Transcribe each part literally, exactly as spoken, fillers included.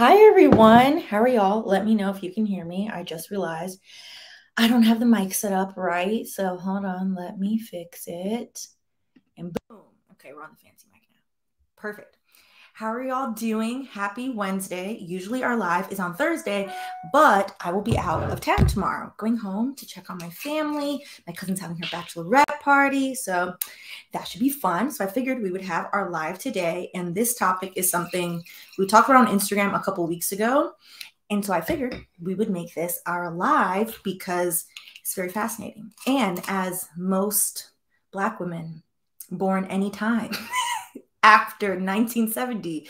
Hi, everyone. How are y'all? Let me know if you can hear me. I just realized I don't have the mic set up right. So hold on. Let me fix it. And boom. Okay, we're on the fancy mic now. Perfect. How are y'all doing? Happy Wednesday. Usually our live is on Thursday, but I will be out of town tomorrow, going home to check on my family. My cousin's having her bachelorette party, so that should be fun. So I figured we would have our live today, and this topic is something we talked about on Instagram a couple weeks ago, and so I figured we would make this our live because it's very fascinating. And as most Black women born anytime after nineteen seventy,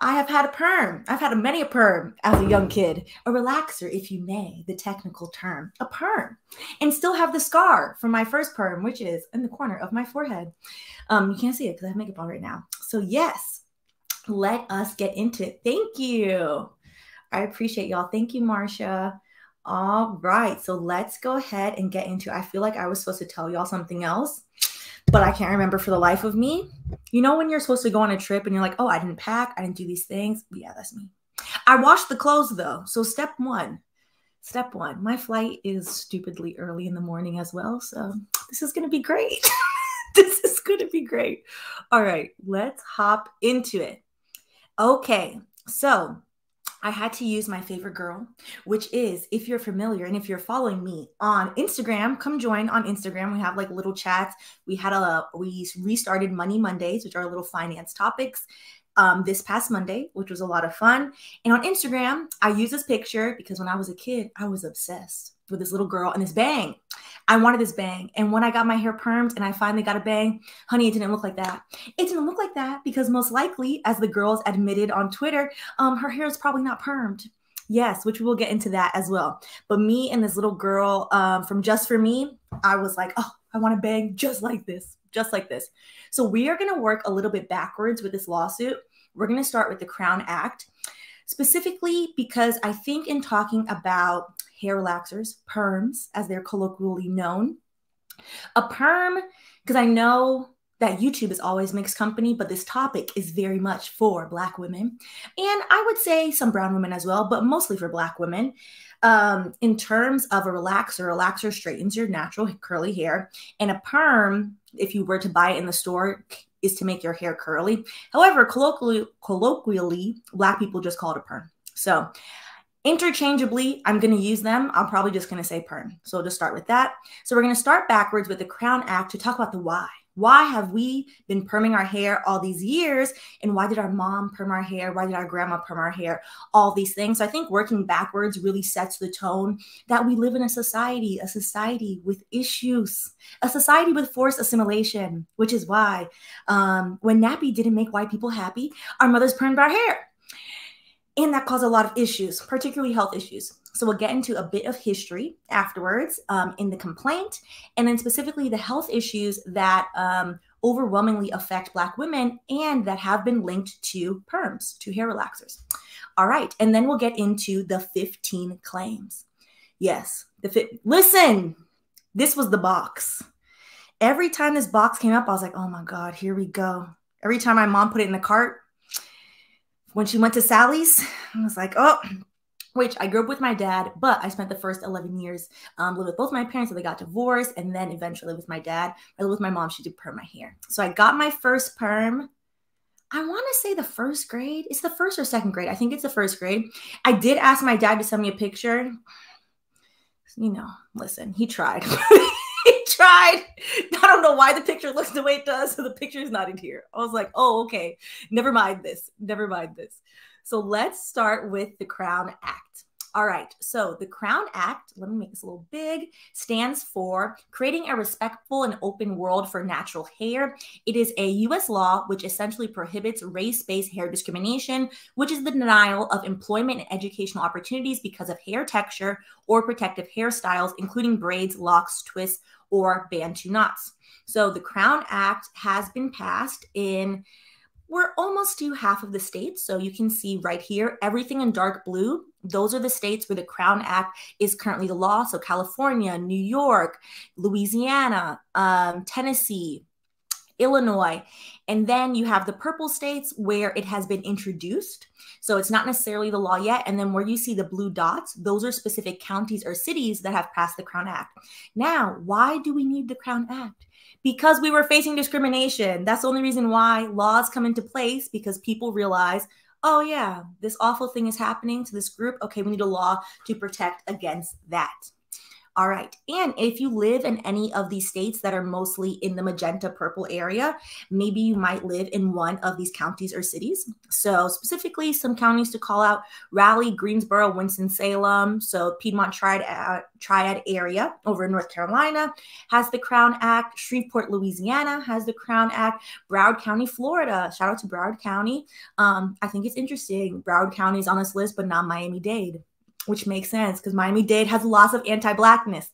I have had a perm. I've had a many a perm as a young kid, a relaxer, if you may, the technical term, a perm, and still have the scar from my first perm, which is in the corner of my forehead. Um, you can't see it because I have makeup on right now. So yes, let us get into it. Thank you. I appreciate y'all. Thank you, Marsha. All right. So let's go ahead and get into it. I feel like I was supposed to tell y'all something else, but I can't remember for the life of me. You know when you're supposed to go on a trip and you're like, oh, I didn't pack, I didn't do these things. Yeah, that's me. I washed the clothes, though. So step one, step one. My flight is stupidly early in the morning as well, so this is going to be great. This is going to be great. All right, let's hop into it. Okay, so I had to use my favorite girl, which is, if you're familiar and if you're following me on Instagram, come join on Instagram. We have like little chats. We had a, we restarted Money Mondays, which are little finance topics, um, this past Monday, which was a lot of fun. And on Instagram, I use this picture because when I was a kid, I was obsessed with this little girl and this bang. I wanted this bang. And when I got my hair permed and I finally got a bang, honey, it didn't look like that. It didn't look like that because most likely, as the girls admitted on Twitter, um, her hair is probably not permed. Yes, which we will get into that as well. But me and this little girl um, from Just For Me, I was like, oh, I want a bang just like this, just like this. So we are going to work a little bit backwards with this lawsuit. We're going to start with the Crown Act, specifically because I think in talking about hair relaxers, perms, as they're colloquially known. A perm, because I know that YouTube is always mixed company, but this topic is very much for Black women. And I would say some brown women as well, but mostly for Black women. Um, in terms of a relaxer, a relaxer straightens your natural curly hair. And a perm, if you were to buy it in the store, is to make your hair curly. However, colloquially, colloquially Black people just call it a perm. So interchangeably, I'm going to use them. I'm probably just going to say perm. So we'll just start with that. So we're going to start backwards with the Crown Act to talk about the why. Why have we been perming our hair all these years? And why did our mom perm our hair? Why did our grandma perm our hair? All these things. So I think working backwards really sets the tone that we live in a society, a society with issues, a society with forced assimilation, which is why um, when nappy didn't make white people happy, our mothers permed our hair. And that caused a lot of issues, particularly health issues. So we'll get into a bit of history afterwards um, in the complaint, and then specifically the health issues that um, overwhelmingly affect Black women and that have been linked to perms, to hair relaxers. All right. And then we'll get into the fifteen claims. Yes. the fi- Listen, this was the box. Every time this box came up, I was like, oh my God, here we go. Every time my mom put it in the cart, when she went to Sally's, I was like, oh, which I grew up with my dad, but I spent the first eleven years um, living with both my parents, so they got divorced, and then eventually with my dad. I lived with my mom. She did perm my hair. So I got my first perm. I want to say the first grade. It's the first or second grade. I think it's the first grade. I did ask my dad to send me a picture. You know, listen, he tried. He tried. I don't know why the picture looks the way it does. So the picture is not in here. I was like, oh, okay. Never mind this. Never mind this. So let's start with the Crown Act. All right. So the Crown Act, let me make this a little big, stands for Creating a Respectful and Open World for Natural Hair. It is a U S law which essentially prohibits race-based hair discrimination, which is the denial of employment and educational opportunities because of hair texture or protective hairstyles, including braids, locks, twists, or Bantu knots. So the Crown Act has been passed in, we're almost to half of the states. So you can see right here, everything in dark blue, those are the states where the Crown Act is currently the law. So California, New York, Louisiana, um, Tennessee, Illinois. And then you have the purple states where it has been introduced. So it's not necessarily the law yet. And then where you see the blue dots, those are specific counties or cities that have passed the Crown Act. Now, why do we need the Crown Act? Because we were facing discrimination. That's the only reason why laws come into place, because people realize, oh yeah, this awful thing is happening to this group. Okay, we need a law to protect against that. All right. And if you live in any of these states that are mostly in the magenta purple area, maybe you might live in one of these counties or cities. So specifically some counties to call out: Raleigh, Greensboro, Winston-Salem. So Piedmont Triad, uh, Triad area over in North Carolina has the Crown Act. Shreveport, Louisiana has the Crown Act. Broward County, Florida. Shout out to Broward County. Um, I think it's interesting. Broward County is on this list, but not Miami-Dade, which makes sense because Miami-Dade has lots of anti-blackness.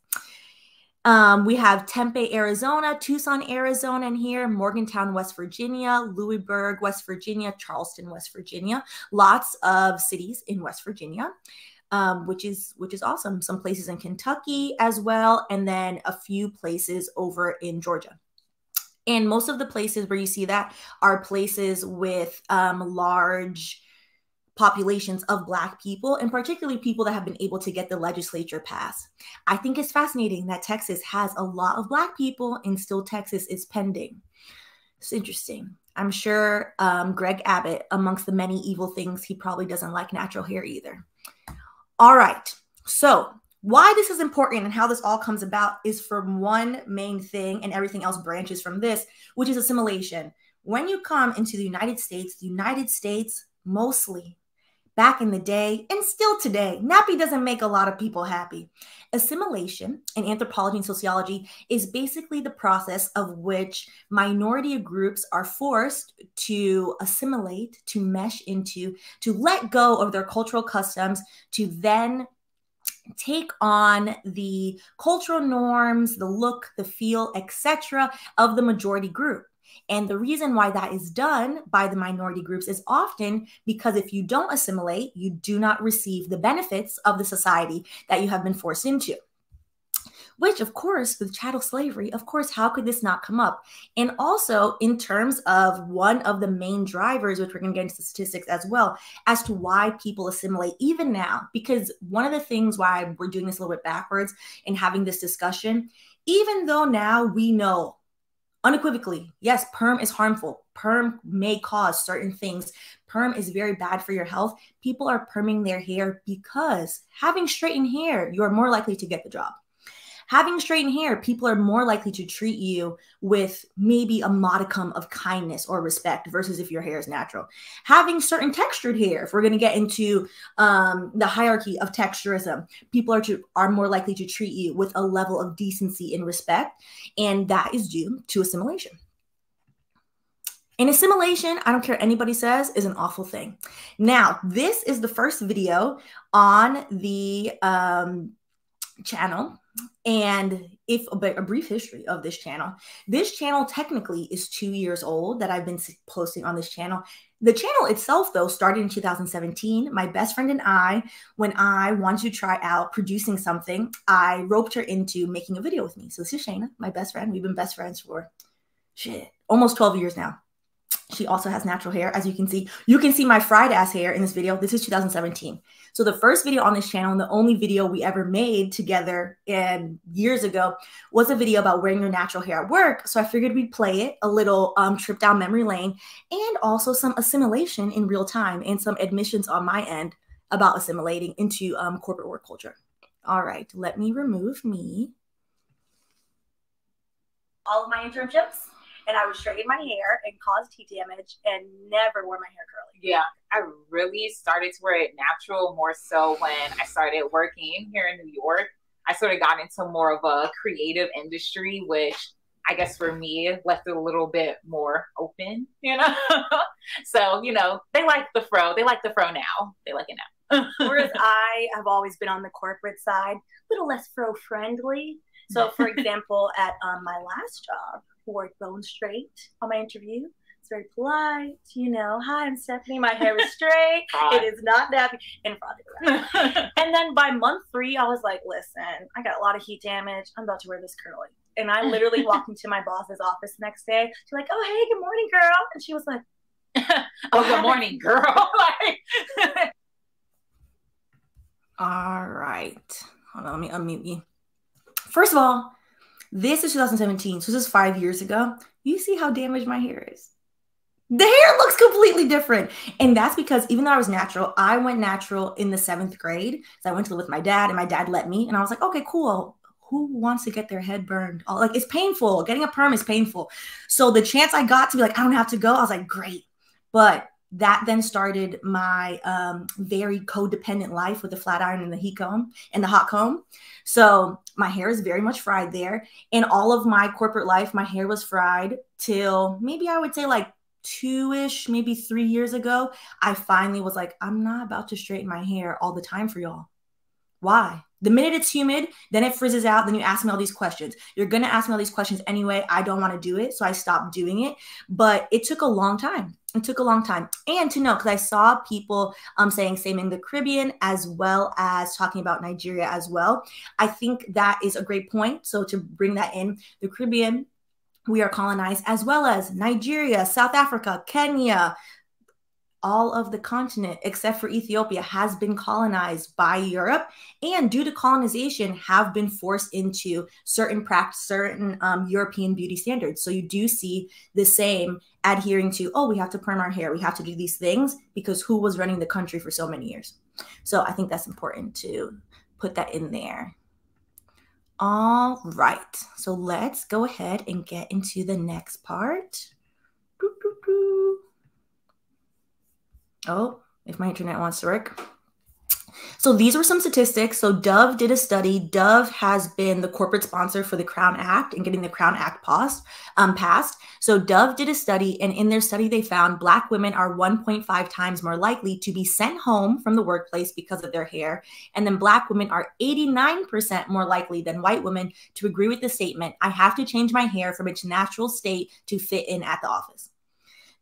Um, we have Tempe, Arizona, Tucson, Arizona in here, Morgantown, West Virginia, Louisburg, West Virginia, Charleston, West Virginia. Lots of cities in West Virginia, um, which is which is awesome. Some places in Kentucky as well, and then a few places over in Georgia. And most of the places where you see that are places with um, large populations of Black people, and particularly people that have been able to get the legislature passed. I think it's fascinating that Texas has a lot of Black people and still Texas is pending. It's interesting. I'm sure um, Greg Abbott, amongst the many evil things, he probably doesn't like natural hair either. All right. So why this is important and how this all comes about is from one main thing, and everything else branches from this, which is assimilation. When you come into the United States, the United States mostly back in the day, and still today, nappy doesn't make a lot of people happy. Assimilation in anthropology and sociology is basically the process of which minority groups are forced to assimilate, to mesh into, to let go of their cultural customs, to then take on the cultural norms, the look, the feel, et cetera of the majority group. And the reason why that is done by the minority groups is often because if you don't assimilate, you do not receive the benefits of the society that you have been forced into. Which, of course, with chattel slavery, of course, how could this not come up? And also in terms of one of the main drivers, which we're going to get into statistics as well, as to why people assimilate even now. Because one of the things why we're doing this a little bit backwards and having this discussion, even though now we know unequivocally, yes, perm is harmful. Perm may cause certain things. Perm is very bad for your health. People are perming their hair because having straightened hair, you're more likely to get the job. Having straightened hair, people are more likely to treat you with maybe a modicum of kindness or respect versus if your hair is natural. Having certain textured hair, if we're going to get into um, the hierarchy of texturism, people are, to, are more likely to treat you with a level of decency and respect, and that is due to assimilation. And assimilation, I don't care what anybody says, is an awful thing. Now, this is the first video on the um, channel. And if a, a brief history of this channel, this channel technically is two years old that I've been posting on this channel. The channel itself, though, started in two thousand seventeen. My best friend and I, when I wanted to try out producing something, I roped her into making a video with me. So this is Shayna, my best friend. We've been best friends for shit, almost twelve years now. She also has natural hair, as you can see. You can see my fried ass hair in this video. This is two thousand seventeen. So the first video on this channel and the only video we ever made together and years ago was a video about wearing your natural hair at work. So I figured we'd play it, a little um, trip down memory lane, and also some assimilation in real time and some admissions on my end about assimilating into um, corporate work culture. All right, let me remove me. All of my internships. And I would straighten my hair and cause teeth damage and never wore my hair curly. Yeah, I really started to wear it natural more so when I started working here in New York. I sort of got into more of a creative industry, which I guess for me left it a little bit more open, you know? So, you know, they like the fro. They like the fro now. They like it now. Whereas I have always been on the corporate side, a little less fro friendly. So, for example, at um, my last job, wore bone straight on my interview. It's very polite, you know. Hi, I'm Stephanie. My hair is straight. It is not nappy. And fraud. And then by month three, I was like, listen, I got a lot of heat damage. I'm about to wear this curly. And I literally walked into my boss's office the next day. She's like, oh, hey, good morning, girl. And she was like, oh, good morning, girl. Like, all right. Hold on, let me unmute you. First of all, this is two thousand seventeen. So this is five years ago. You see how damaged my hair is. The hair looks completely different. And that's because even though I was natural, I went natural in the seventh grade. So I went to live with my dad and my dad let me. And I was like, okay, cool. Who wants to get their head burned? Like, it's painful. Getting a perm is painful. So the chance I got to be like, I don't have to go. I was like, great. But that then started my um, very codependent life with the flat iron and the heat comb and the hot comb. So my hair is very much fried there. In all of my corporate life, my hair was fried till maybe I would say like two-ish, maybe three years ago. I finally was like, I'm not about to straighten my hair all the time for y'all. Why? The minute it's humid, then it frizzes out. Then you ask me all these questions. You're going to ask me all these questions anyway. I don't want to do it. So I stopped doing it. But it took a long time. It took a long time. And to know, because I saw people um, saying same in the Caribbean, as well as talking about Nigeria as well. I think that is a great point. So to bring that in, the Caribbean, we are colonized, as well as Nigeria, South Africa, Kenya. All of the continent except for Ethiopia has been colonized by Europe, and due to colonization have been forced into certain practice, certain um, European beauty standards. So you do see the same adhering to, oh, we have to perm our hair. We have to do these things because who was running the country for so many years? So I think that's important to put that in there. All right. So let's go ahead and get into the next part. Doo, doo, doo. Oh, if my internet wants to work. So these were some statistics. So Dove did a study. Dove has been the corporate sponsor for the Crown Act and getting the Crown Act passed. Um, passed. So Dove did a study, and in their study, they found Black women are one point five times more likely to be sent home from the workplace because of their hair. And then Black women are eighty-nine percent more likely than white women to agree with the statement, I have to change my hair from its natural state to fit in at the office.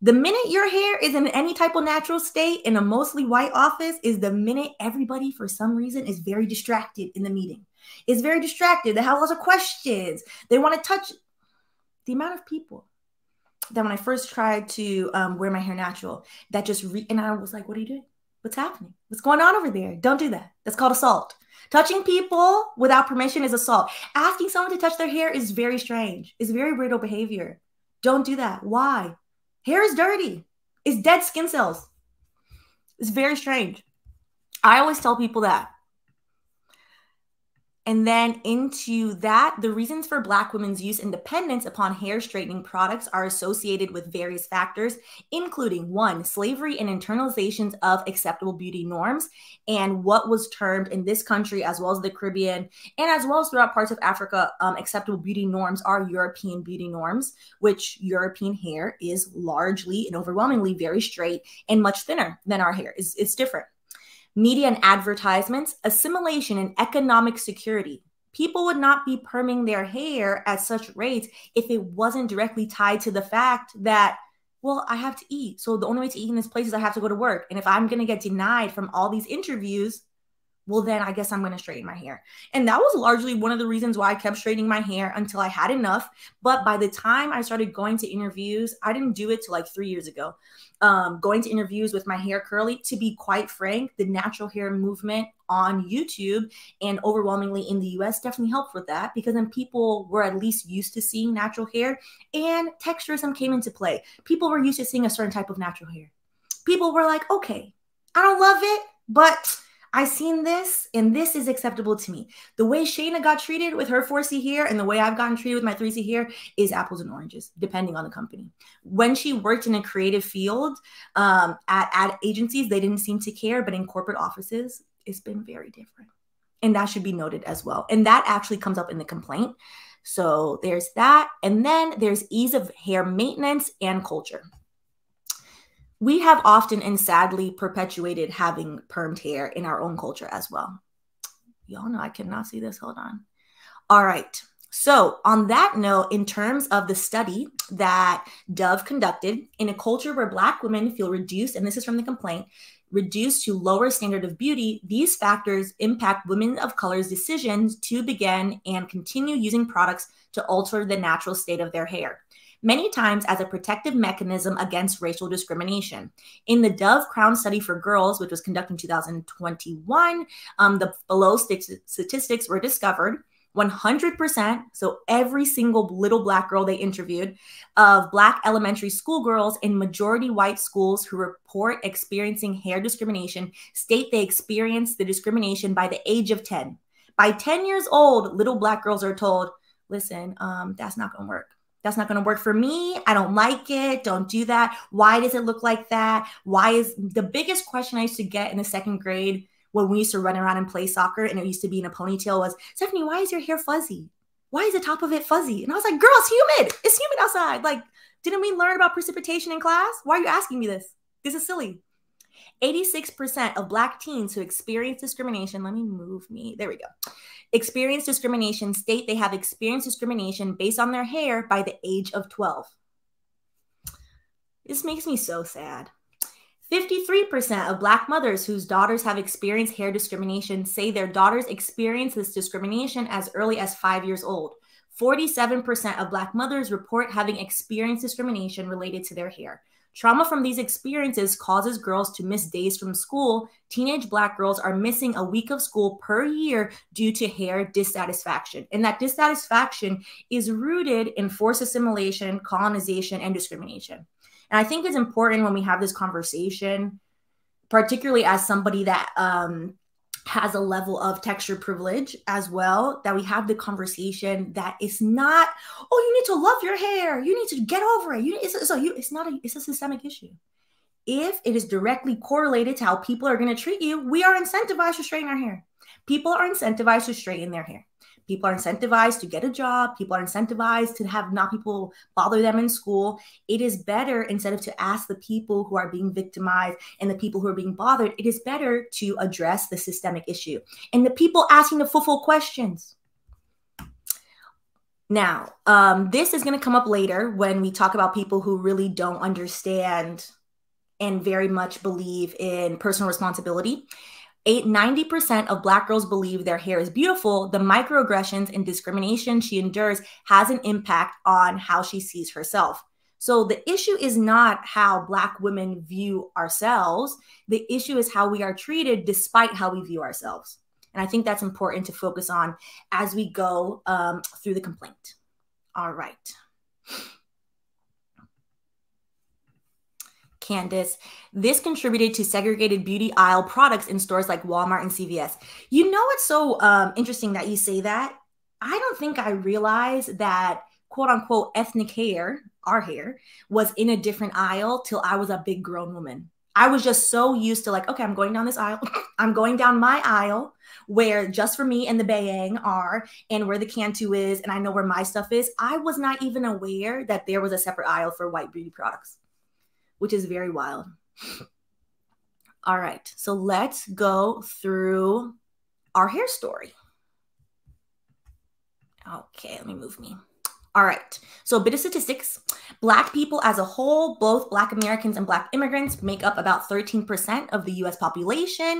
The minute your hair is in any type of natural state in a mostly white office is the minute everybody, for some reason, is very distracted in the meeting. Is very distracted. They have lots of questions. They want to touch the amount of people. Then when I first tried to um, wear my hair natural, that just re and I was like, what are you doing? What's happening? What's going on over there? Don't do that. That's called assault. Touching people without permission is assault. Asking someone to touch their hair is very strange. It's very brutal behavior. Don't do that. Why? Hair is dirty. It's dead skin cells. It's very strange. I always tell people that. And then into that, the reasons for Black women's use and dependence upon hair straightening products are associated with various factors, including one, slavery and internalizations of acceptable beauty norms and what was termed in this country, as well as the Caribbean, and as well as throughout parts of Africa, um, acceptable beauty norms are European beauty norms, which European hair is largely and overwhelmingly very straight and much thinner than our hair. It's, it's different. Media and advertisements, assimilation and economic security. People would not be perming their hair at such rates if it wasn't directly tied to the fact that, well, I have to eat. So the only way to eat in this place is I have to go to work. And if I'm going to get denied from all these interviews, well, then I guess I'm going to straighten my hair. And that was largely one of the reasons why I kept straightening my hair until I had enough. But by the time I started going to interviews, I didn't do it till like three years ago. Um, going to interviews with my hair curly, to be quite frank, the natural hair movement on YouTube and overwhelmingly in the U S definitely helped with that, because then people were at least used to seeing natural hair, and texturism came into play. People were used to seeing a certain type of natural hair. People were like, okay, I don't love it, but I've seen this, and this is acceptable to me. The way Shayna got treated with her four C hair and the way I've gotten treated with my three C hair is apples and oranges, depending on the company. When she worked in a creative field um, at ad agencies, they didn't seem to care, but in corporate offices, it's been very different. And that should be noted as well. And that actually comes up in the complaint. So there's that. And then there's ease of hair maintenance and culture. We have often and sadly perpetuated having permed hair in our own culture as well. Y'all know I cannot see this. Hold on. All right. So on that note, in terms of the study that Dove conducted in a culture where Black women feel reduced, and this is from the complaint, reduced to lower standard of beauty, these factors impact women of color's decisions to begin and continue using products to alter the natural state of their hair, many times as a protective mechanism against racial discrimination. In the Dove Crown study for girls, which was conducted in two thousand twenty-one, um, the below statistics were discovered. one hundred percent, so every single little Black girl they interviewed, of Black elementary school girls in majority white schools who report experiencing hair discrimination state they experienced the discrimination by the age of ten. By ten years old, little Black girls are told, listen, um, that's not gonna work. That's not gonna work for me. I don't like it. Don't do that. Why does it look like that? Why is the biggest question I used to get in the second grade when we used to run around and play soccer and it used to be in a ponytail was, Stephanie, why is your hair fuzzy? Why is the top of it fuzzy? And I was like, girl, it's humid. It's humid outside. Like, didn't we learn about precipitation in class? Why are you asking me this? This is silly. eighty-six percent of Black teens who experience discrimination, let me move me, there we go, experience discrimination state they have experienced discrimination based on their hair by the age of twelve. This makes me so sad. fifty-three percent of Black mothers whose daughters have experienced hair discrimination say their daughters experienced this discrimination as early as five years old. forty-seven percent of Black mothers report having experienced discrimination related to their hair. Trauma from these experiences causes girls to miss days from school. Teenage Black girls are missing a week of school per year due to hair dissatisfaction. And that dissatisfaction is rooted in forced assimilation, colonization, and discrimination. And I think it's important when we have this conversation, particularly as somebody that um, has a level of texture privilege as well, that we have the conversation that it's not, oh, you need to love your hair. You need to get over it. You, it's, so you, it's not a, it's a systemic issue. If it is directly correlated to how people are going to treat you, we are incentivized to straighten our hair. People are incentivized to straighten their hair. People are incentivized to get a job. People are incentivized to have not people bother them in school. It is better, instead of to ask the people who are being victimized and the people who are being bothered, it is better to address the systemic issue and the people asking the full questions. Now, um, this is going to come up later when we talk about people who really don't understand and very much believe in personal responsibility. ninety percent of Black girls believe their hair is beautiful. The microaggressions and discrimination she endures has an impact on how she sees herself. So the issue is not how Black women view ourselves. The issue is how we are treated despite how we view ourselves. And I think that's important to focus on as we go um, through the complaint. All right. Candace, this contributed to segregated beauty aisle products in stores like Walmart and C V S. You know, it's so um, interesting that you say that. I don't think I realized that, quote unquote, ethnic hair, our hair, was in a different aisle till I was a big grown woman. I was just so used to like, okay, I'm going down this aisle. I'm going down my aisle where Just For Me and the Bayang are and where the Cantu is. And I know where my stuff is. I was not even aware that there was a separate aisle for white beauty products, which is very wild. All right, so let's go through our hair story. Okay, let me move me. All right, so a bit of statistics. Black people as a whole, both Black Americans and Black immigrants, make up about thirteen percent of the U S population.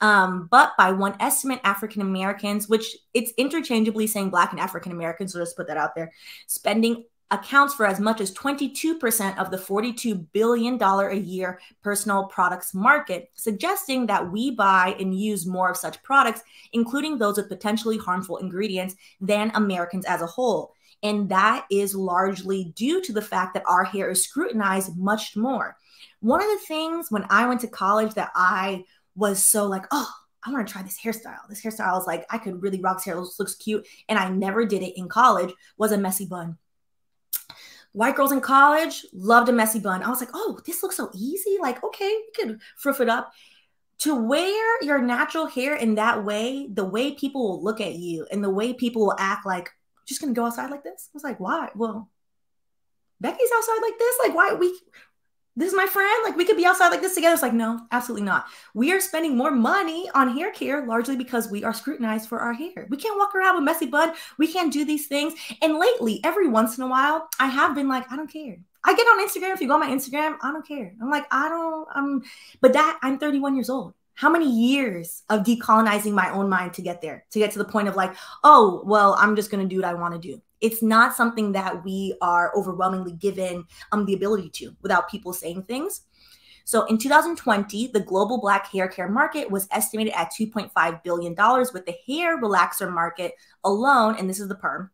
Um, but by one estimate, African Americans, which it's interchangeably saying Black and African Americans, so just put that out there, spending accounts for as much as twenty-two percent of the forty-two billion dollars a year personal products market, suggesting that we buy and use more of such products, including those with potentially harmful ingredients, than Americans as a whole. And that is largely due to the fact that our hair is scrutinized much more. One of the things when I went to college that I was so like, oh, I want to try this hairstyle. This hairstyle is like, I could really rock this hair, looks, looks cute. And I never did it in college, was a messy bun. White girls in college loved a messy bun. I was like, oh, this looks so easy. Like, okay, you can fruff it up. To wear your natural hair in that way, the way people will look at you and the way people will act like, just going to go outside like this? I was like, why? Well, Becky's outside like this? Like, why? We, this is my friend. Like, we could be outside like this together. It's like, no, absolutely not. We are spending more money on hair care largely because we are scrutinized for our hair. We can't walk around with messy bun. We can't do these things. And lately, every once in a while, I have been like, I don't care. I get on Instagram. If you go on my Instagram, I don't care. I'm like, I don't, um, but that I'm thirty-one years old. How many years of decolonizing my own mind to get there, to get to the point of like, oh, well, I'm just going to do what I want to do. It's not something that we are overwhelmingly given um, the ability to without people saying things. So in two thousand twenty, the global Black hair care market was estimated at two point five billion dollars, with the hair relaxer market alone, and this is the perm,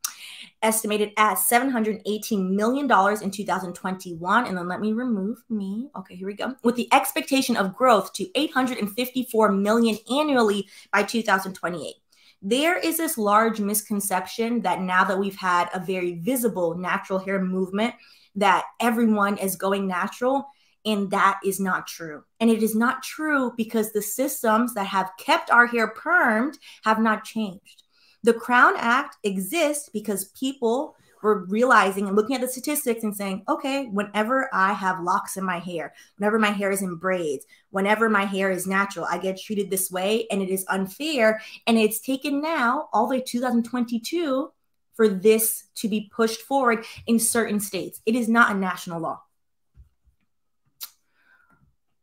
estimated at seven hundred eighteen million dollars in two thousand twenty-one. And then let me remove me. Okay, here we go. With the expectation of growth to eight hundred fifty-four million dollars annually by two thousand twenty-eight. There is this large misconception that now that we've had a very visible natural hair movement, that everyone is going natural. And that is not true. And it is not true because the systems that have kept our hair permed have not changed. The Crown Act exists because people were realizing and looking at the statistics and saying, okay, whenever I have locks in my hair, whenever my hair is in braids, whenever my hair is natural, I get treated this way and it is unfair. And it's taken now all the way to two thousand twenty-two for this to be pushed forward in certain states. It is not a national law.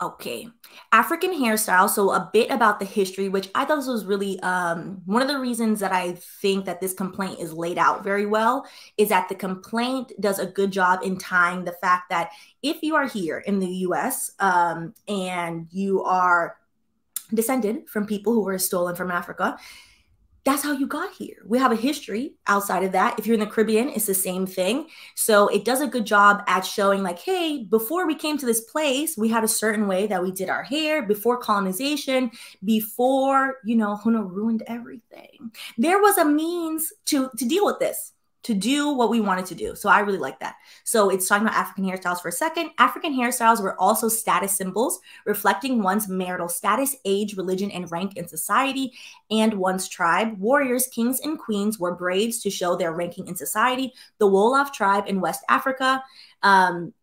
Okay, African hairstyle. So a bit about the history, which I thought this was really um, one of the reasons that I think that this complaint is laid out very well, is that the complaint does a good job in tying the fact that if you are here in the U S um, and you are descended from people who were stolen from Africa, that's how you got here. We have a history outside of that. If you're in the Caribbean, it's the same thing. So it does a good job at showing like, hey, before we came to this place, we had a certain way that we did our hair before colonization, before, you know, Huna ruined everything. There was a means to, to deal with this, to do what we wanted to do. So I really like that. So it's talking about African hairstyles for a second. African hairstyles were also status symbols, reflecting one's marital status, age, religion, and rank in society, and one's tribe. Warriors, kings, and queens wore braids to show their ranking in society. The Wolof tribe in West Africa, um,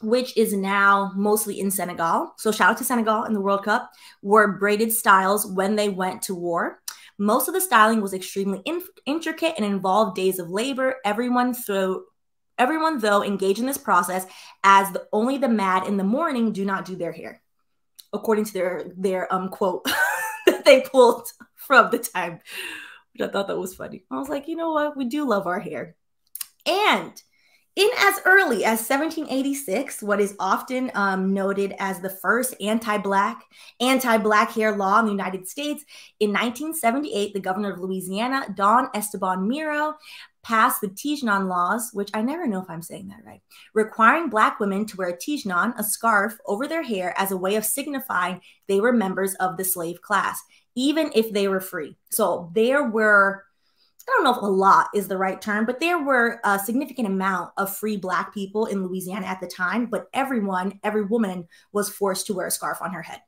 which is now mostly in Senegal. So shout out to Senegal in the World Cup, wore braided styles when they went to war. Most of the styling was extremely in intricate and involved days of labor. Everyone, through, everyone, though, engaged in this process, as the, only the mad in the morning do not do their hair, according to their, their um quote that they pulled from the time, which I thought that was funny. I was like, you know what? We do love our hair. And in as early as seventeen eighty-six, what is often um, noted as the first anti-Black, anti-Black hair law in the United States, in nineteen seventy-eight, the governor of Louisiana, Don Esteban Miro, passed the Tignon laws, which I never know if I'm saying that right, requiring Black women to wear a Tignon, a scarf, over their hair as a way of signifying they were members of the slave class, even if they were free. So there were... I don't know if a lot is the right term, but there were a significant amount of free Black people in Louisiana at the time, but everyone, every woman was forced to wear a scarf on her head.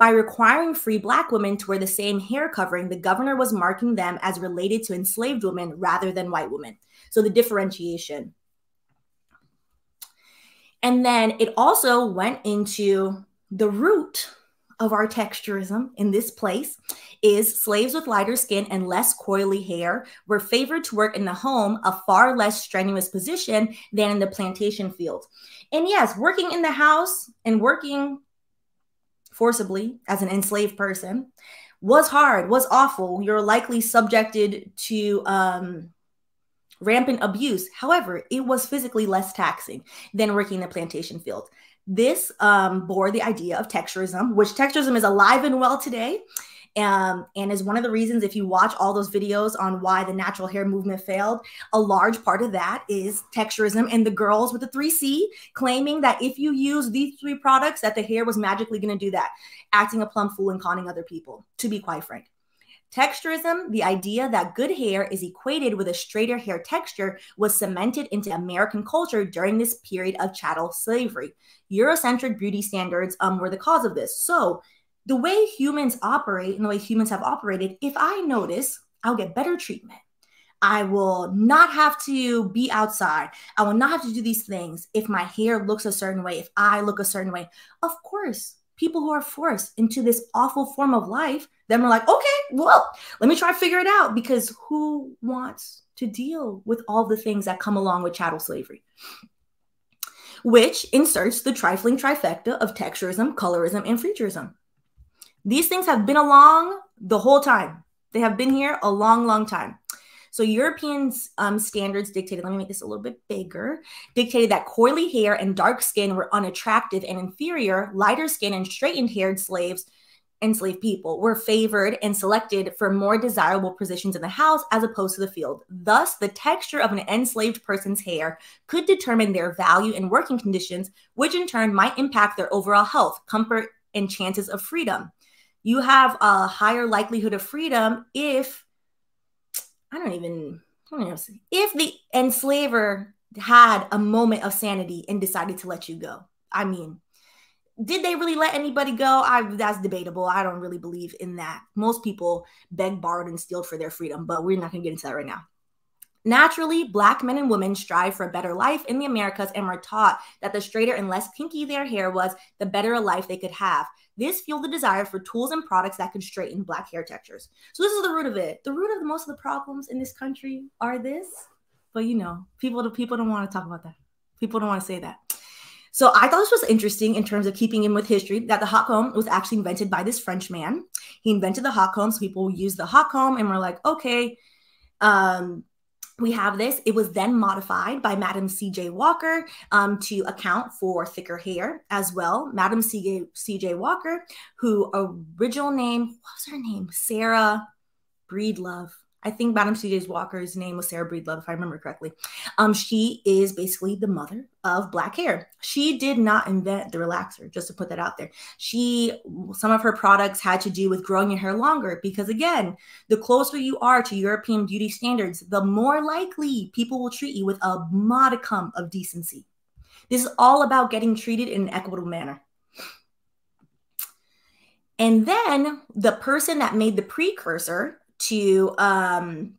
By requiring free Black women to wear the same hair covering, the governor was marking them as related to enslaved women rather than white women. So the differentiation. And then it also went into the root of our texturism in this place is slaves with lighter skin and less coily hair were favored to work in the home, a far less strenuous position than in the plantation field. And yes, working in the house and working forcibly as an enslaved person was hard, was awful. You're likely subjected to um, rampant abuse. However, it was physically less taxing than working in the plantation field. This um, bore the idea of texturism, which texturism is alive and well today, um, and is one of the reasons if you watch all those videos on why the natural hair movement failed, a large part of that is texturism and the girls with the three C claiming that if you use these three products that the hair was magically going to do that, acting a plumb fool and conning other people, to be quite frank. Texturism, the idea that good hair is equated with a straighter hair texture, was cemented into American culture during this period of chattel slavery. Eurocentric beauty standards um, were the cause of this. So the way humans operate and the way humans have operated, if I notice, I'll get better treatment. I will not have to be outside. I will not have to do these things if my hair looks a certain way, if I look a certain way. Of course, people who are forced into this awful form of life, then we're like, okay, well, let me try to figure it out, because who wants to deal with all the things that come along with chattel slavery? which inserts the trifling trifecta of texturism, colorism, and featureism. These things have been along the whole time. They have been here a long, long time. So European um, standards dictated, let me make this a little bit bigger, dictated that coily hair and dark skin were unattractive and inferior. Lighter skin and straightened haired slaves, enslaved people were favored and selected for more desirable positions in the house as opposed to the field. Thus, the texture of an enslaved person's hair could determine their value and working conditions, which in turn might impact their overall health, comfort, and chances of freedom. You have a higher likelihood of freedom if I don't even, I don't know, if the enslaver had a moment of sanity and decided to let you go. I mean, did they really let anybody go? I, that's debatable. I don't really believe in that. Most people begged, borrowed, and stole for their freedom, but we're not going to get into that right now. Naturally, Black men and women strive for a better life in the Americas and were taught that the straighter and less kinky their hair was, the better a life they could have. This fueled the desire for tools and products that could straighten Black hair textures. So this is the root of it. The root of most of the problems in this country are this. But, you know, people, people don't want to talk about that. People don't want to say that. So I thought this was interesting in terms of keeping in with history, that the hot comb was actually invented by this French man. He invented the hot comb. So people used the hot comb and were like, okay, um, we have this. It was then modified by Madam C J Walker um, to account for thicker hair as well. Madam C J Walker, who original name, what was her name? Sarah Breedlove. I think Madam C J Walker's name was Sarah Breedlove, if I remember correctly. Um, she is basically the mother of Black hair. She did not invent the relaxer, just to put that out there. She, some of her products had to do with growing your hair longer because, again, the closer you are to European beauty standards, the more likely people will treat you with a modicum of decency. This is all about getting treated in an equitable manner. And then the person that made the precursor to um,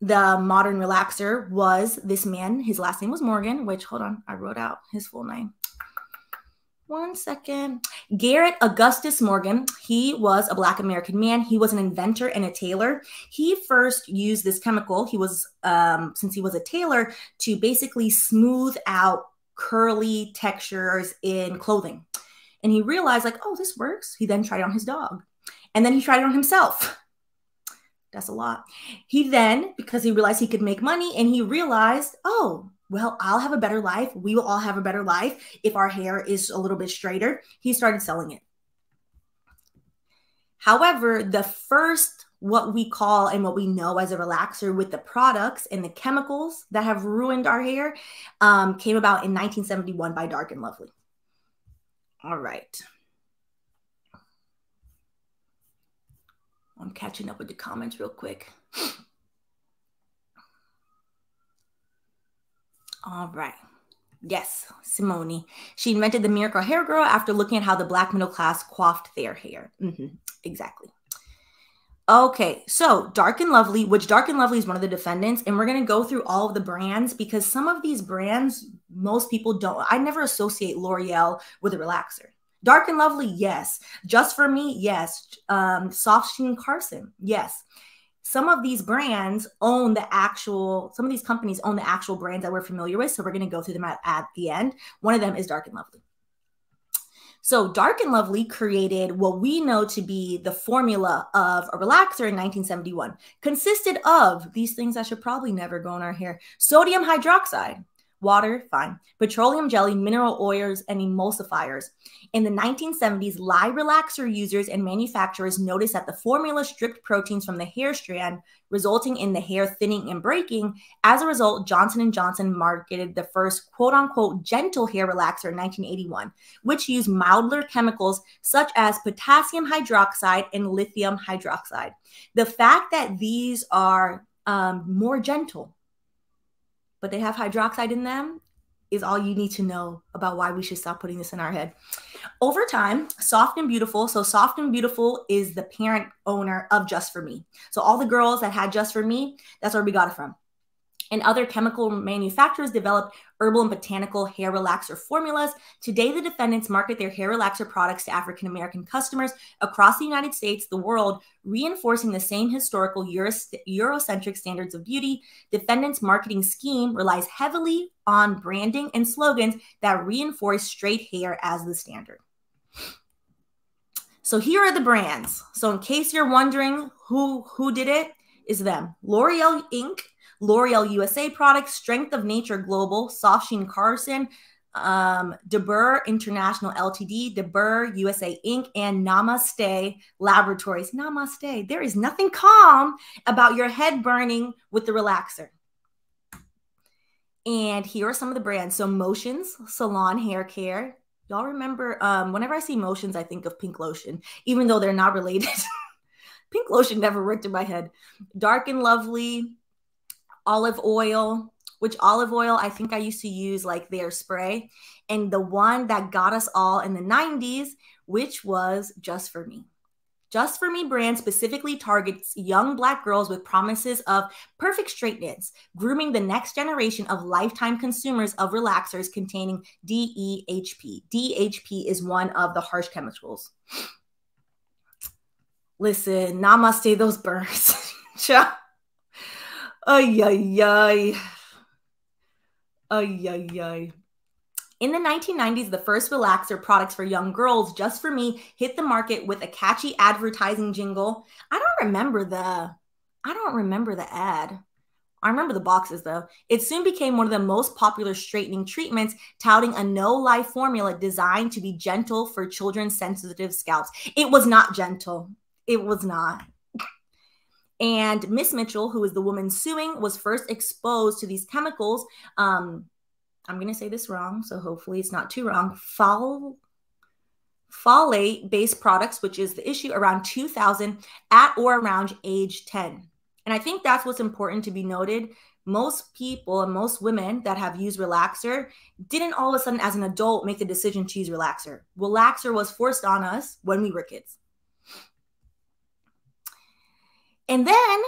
the modern relaxer was this man. His last name was Morgan, which, hold on, I wrote out his full name. One second. Garrett Augustus Morgan. He was a Black American man. He was an inventor and a tailor. He first used this chemical. He was, um, since he was a tailor, to basically smooth out curly textures in clothing. And he realized, like, oh, this works. He then tried it on his dog. And then he tried it on himself. That's a lot. He then, because he realized he could make money, and he realized, oh, well, I'll have a better life. We will all have a better life if our hair is a little bit straighter. He started selling it. However, the first, what we call and what we know as a relaxer, with the products and the chemicals that have ruined our hair, um, came about in nineteen seventy-one by Dark and Lovely. All right. I'm catching up with the comments real quick. All right. Yes, Simone. She invented the miracle hair girl after looking at how the Black middle class coiffed their hair. Mm-hmm. Exactly. Okay, so Dark and Lovely, which Dark and Lovely is one of the defendants, and we're going to go through all of the brands because some of these brands, most people don't. I never associate L'Oreal with a relaxer. Dark and Lovely, yes. Just For Me, yes. Um, Soft Sheen Carson, yes. Some of these brands own the actual, some of these companies own the actual brands that we're familiar with, so we're going to go through them at, at the end. One of them is Dark and Lovely. So Dark and Lovely created what we know to be the formula of a relaxer in nineteen seventy-one. Consisted of these things that should probably never go in our hair. Sodium hydroxide. Water, fine. Petroleum jelly, mineral oils, and emulsifiers. In the nineteen seventies, lye relaxer users and manufacturers noticed that the formula stripped proteins from the hair strand, resulting in the hair thinning and breaking. As a result, Johnson and Johnson marketed the first quote-unquote gentle hair relaxer in nineteen eighty-one, which used milder chemicals such as potassium hydroxide and lithium hydroxide. The fact that these are um, more gentle, but they have hydroxide in them, is all you need to know about why we should stop putting this in our head. Over time, Soft and Beautiful. So Soft and Beautiful is the parent owner of Just For Me. So all the girls that had Just For Me, that's where we got it from. And other chemical manufacturers developed herbal and botanical hair relaxer formulas. Today, the defendants market their hair relaxer products to African-American customers across the United States, the world, reinforcing the same historical Euro- Eurocentric standards of beauty. Defendants' marketing scheme relies heavily on branding and slogans that reinforce straight hair as the standard. So here are the brands. So in case you're wondering who, who did it, is them. L'Oreal Incorporated, L'Oreal U S A Products, Strength of Nature Global, Soft Sheen Carson, um, De Beer International Limited, De Beer U S A Incorporated, and Namaste Laboratories. Namaste. There is nothing calm about your head burning with the relaxer. And here are some of the brands. So Motions, Salon Hair Care. Y'all remember, um, whenever I see Motions, I think of pink lotion, even though they're not related. Pink lotion never worked in my head. Dark and Lovely, olive oil, which olive oil, I think I used to use like their spray. And the one that got us all in the nineties, which was Just For Me. Just For Me brand specifically targets young Black girls with promises of perfect straightness, grooming the next generation of lifetime consumers of relaxers containing D H E P. D H E P is one of the harsh chemicals. Listen, namaste those burns. Ay, ay, ay. Ay, ay, ay. In the nineteen nineties, the first relaxer products for young girls, Just For Me, hit the market with a catchy advertising jingle. I don't remember the, I don't remember the ad. I remember the boxes though. It soon became one of the most popular straightening treatments, touting a no-lie formula designed to be gentle for children's sensitive scalps. It was not gentle. It was not. And Miss Mitchell, who is the woman suing, was first exposed to these chemicals. Um, I'm going to say this wrong, so hopefully it's not too wrong. Phthal Phthalate-based products, which is the issue, around two thousand at or around age ten. And I think that's what's important to be noted. Most people and most women that have used relaxer didn't all of a sudden as an adult make the decision to use relaxer. Relaxer was forced on us when we were kids. And then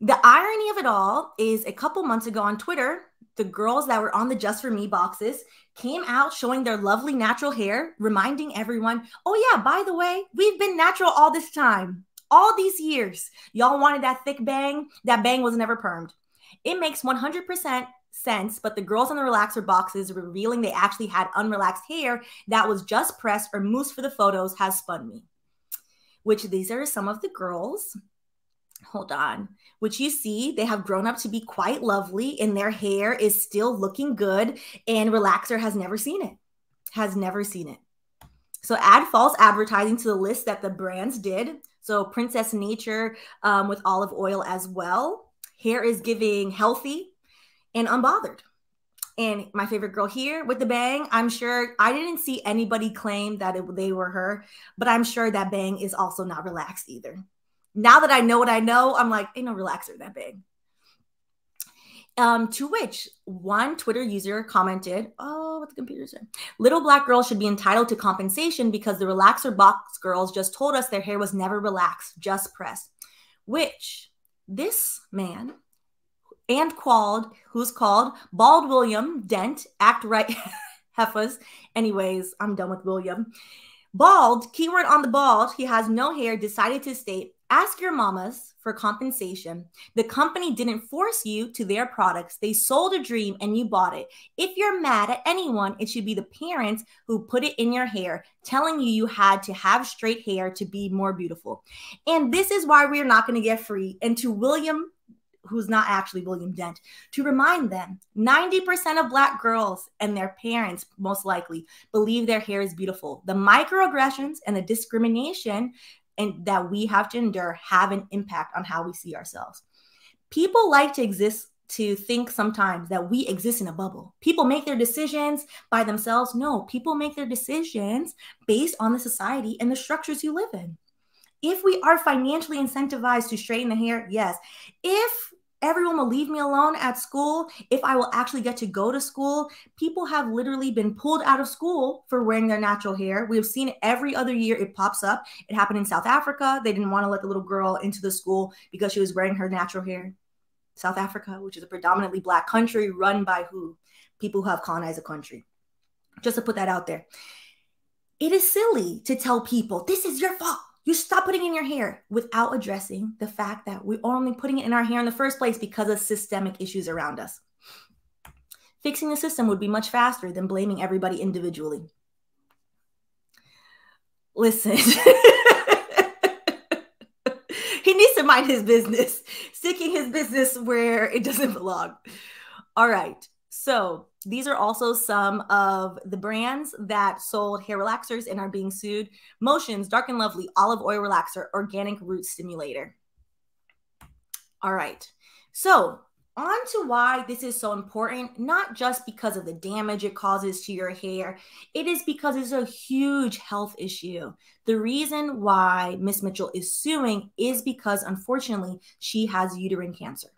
the irony of it all is a couple months ago on Twitter, the girls that were on the Just For Me boxes came out showing their lovely natural hair, reminding everyone, oh yeah, by the way, we've been natural all this time, all these years. Y'all wanted that thick bang. That bang was never permed. It makes one hundred percent sense, but the girls on the relaxer boxes revealing they actually had unrelaxed hair that was just pressed or mousse for the photos has spun me. Which these are some of the girls. Hold on, which you see they have grown up to be quite lovely and their hair is still looking good and relaxer has never seen it, has never seen it. So add false advertising to the list that the brands did. So Princess Nature um, with olive oil as well. Hair is giving healthy and unbothered. And my favorite girl here with the bang, I'm sure I didn't see anybody claim that it, they were her, but I'm sure that bang is also not relaxed either. Now that I know what I know, I'm like, ain't no relaxer that big. Um, to which one Twitter user commented, oh, what the computer said. Little Black girls should be entitled to compensation because the relaxer box girls just told us their hair was never relaxed, just pressed. Which this man and called, who's called Bald William Dent, act right, heifers. Anyways, I'm done with William. Bald, keyword on the bald, he has no hair, decided to state, ask your mamas for compensation. The company didn't force you to their products. They sold a dream and you bought it. If you're mad at anyone, it should be the parents who put it in your hair, telling you you had to have straight hair to be more beautiful. And this is why we're not going to get free. And to William, who's not actually William Dent, to remind them, ninety percent of Black girls and their parents most likely believe their hair is beautiful. The microaggressions and the discrimination and that we have to endure have an impact on how we see ourselves. People like to exist to think sometimes that we exist in a bubble. People make their decisions by themselves. No, people make their decisions based on the society and the structures you live in. If we are financially incentivized to straighten the hair, yes. If everyone will leave me alone at school, if I will actually get to go to school, people have literally been pulled out of school for wearing their natural hair. We've seen it every other year. It pops up. It happened in South Africa. They didn't want to let the little girl into the school because she was wearing her natural hair. South Africa, which is a predominantly Black country run by who? people who have colonized a country. Just to put that out there. It is silly to tell people, this is your fault. You stop putting it in your hair without addressing the fact that we're only putting it in our hair in the first place because of systemic issues around us. Fixing the system would be much faster than blaming everybody individually. Listen, he needs to mind his business, sticking his business where it doesn't belong. All right. So these are also some of the brands that sold hair relaxers and are being sued. Motions, Dark and Lovely, Olive Oil Relaxer, Organic Root Stimulator. All right. So on to why this is so important, not just because of the damage it causes to your hair. It is because it's a huge health issue. The reason why Miss Mitchell is suing is because, unfortunately, she has uterine cancer.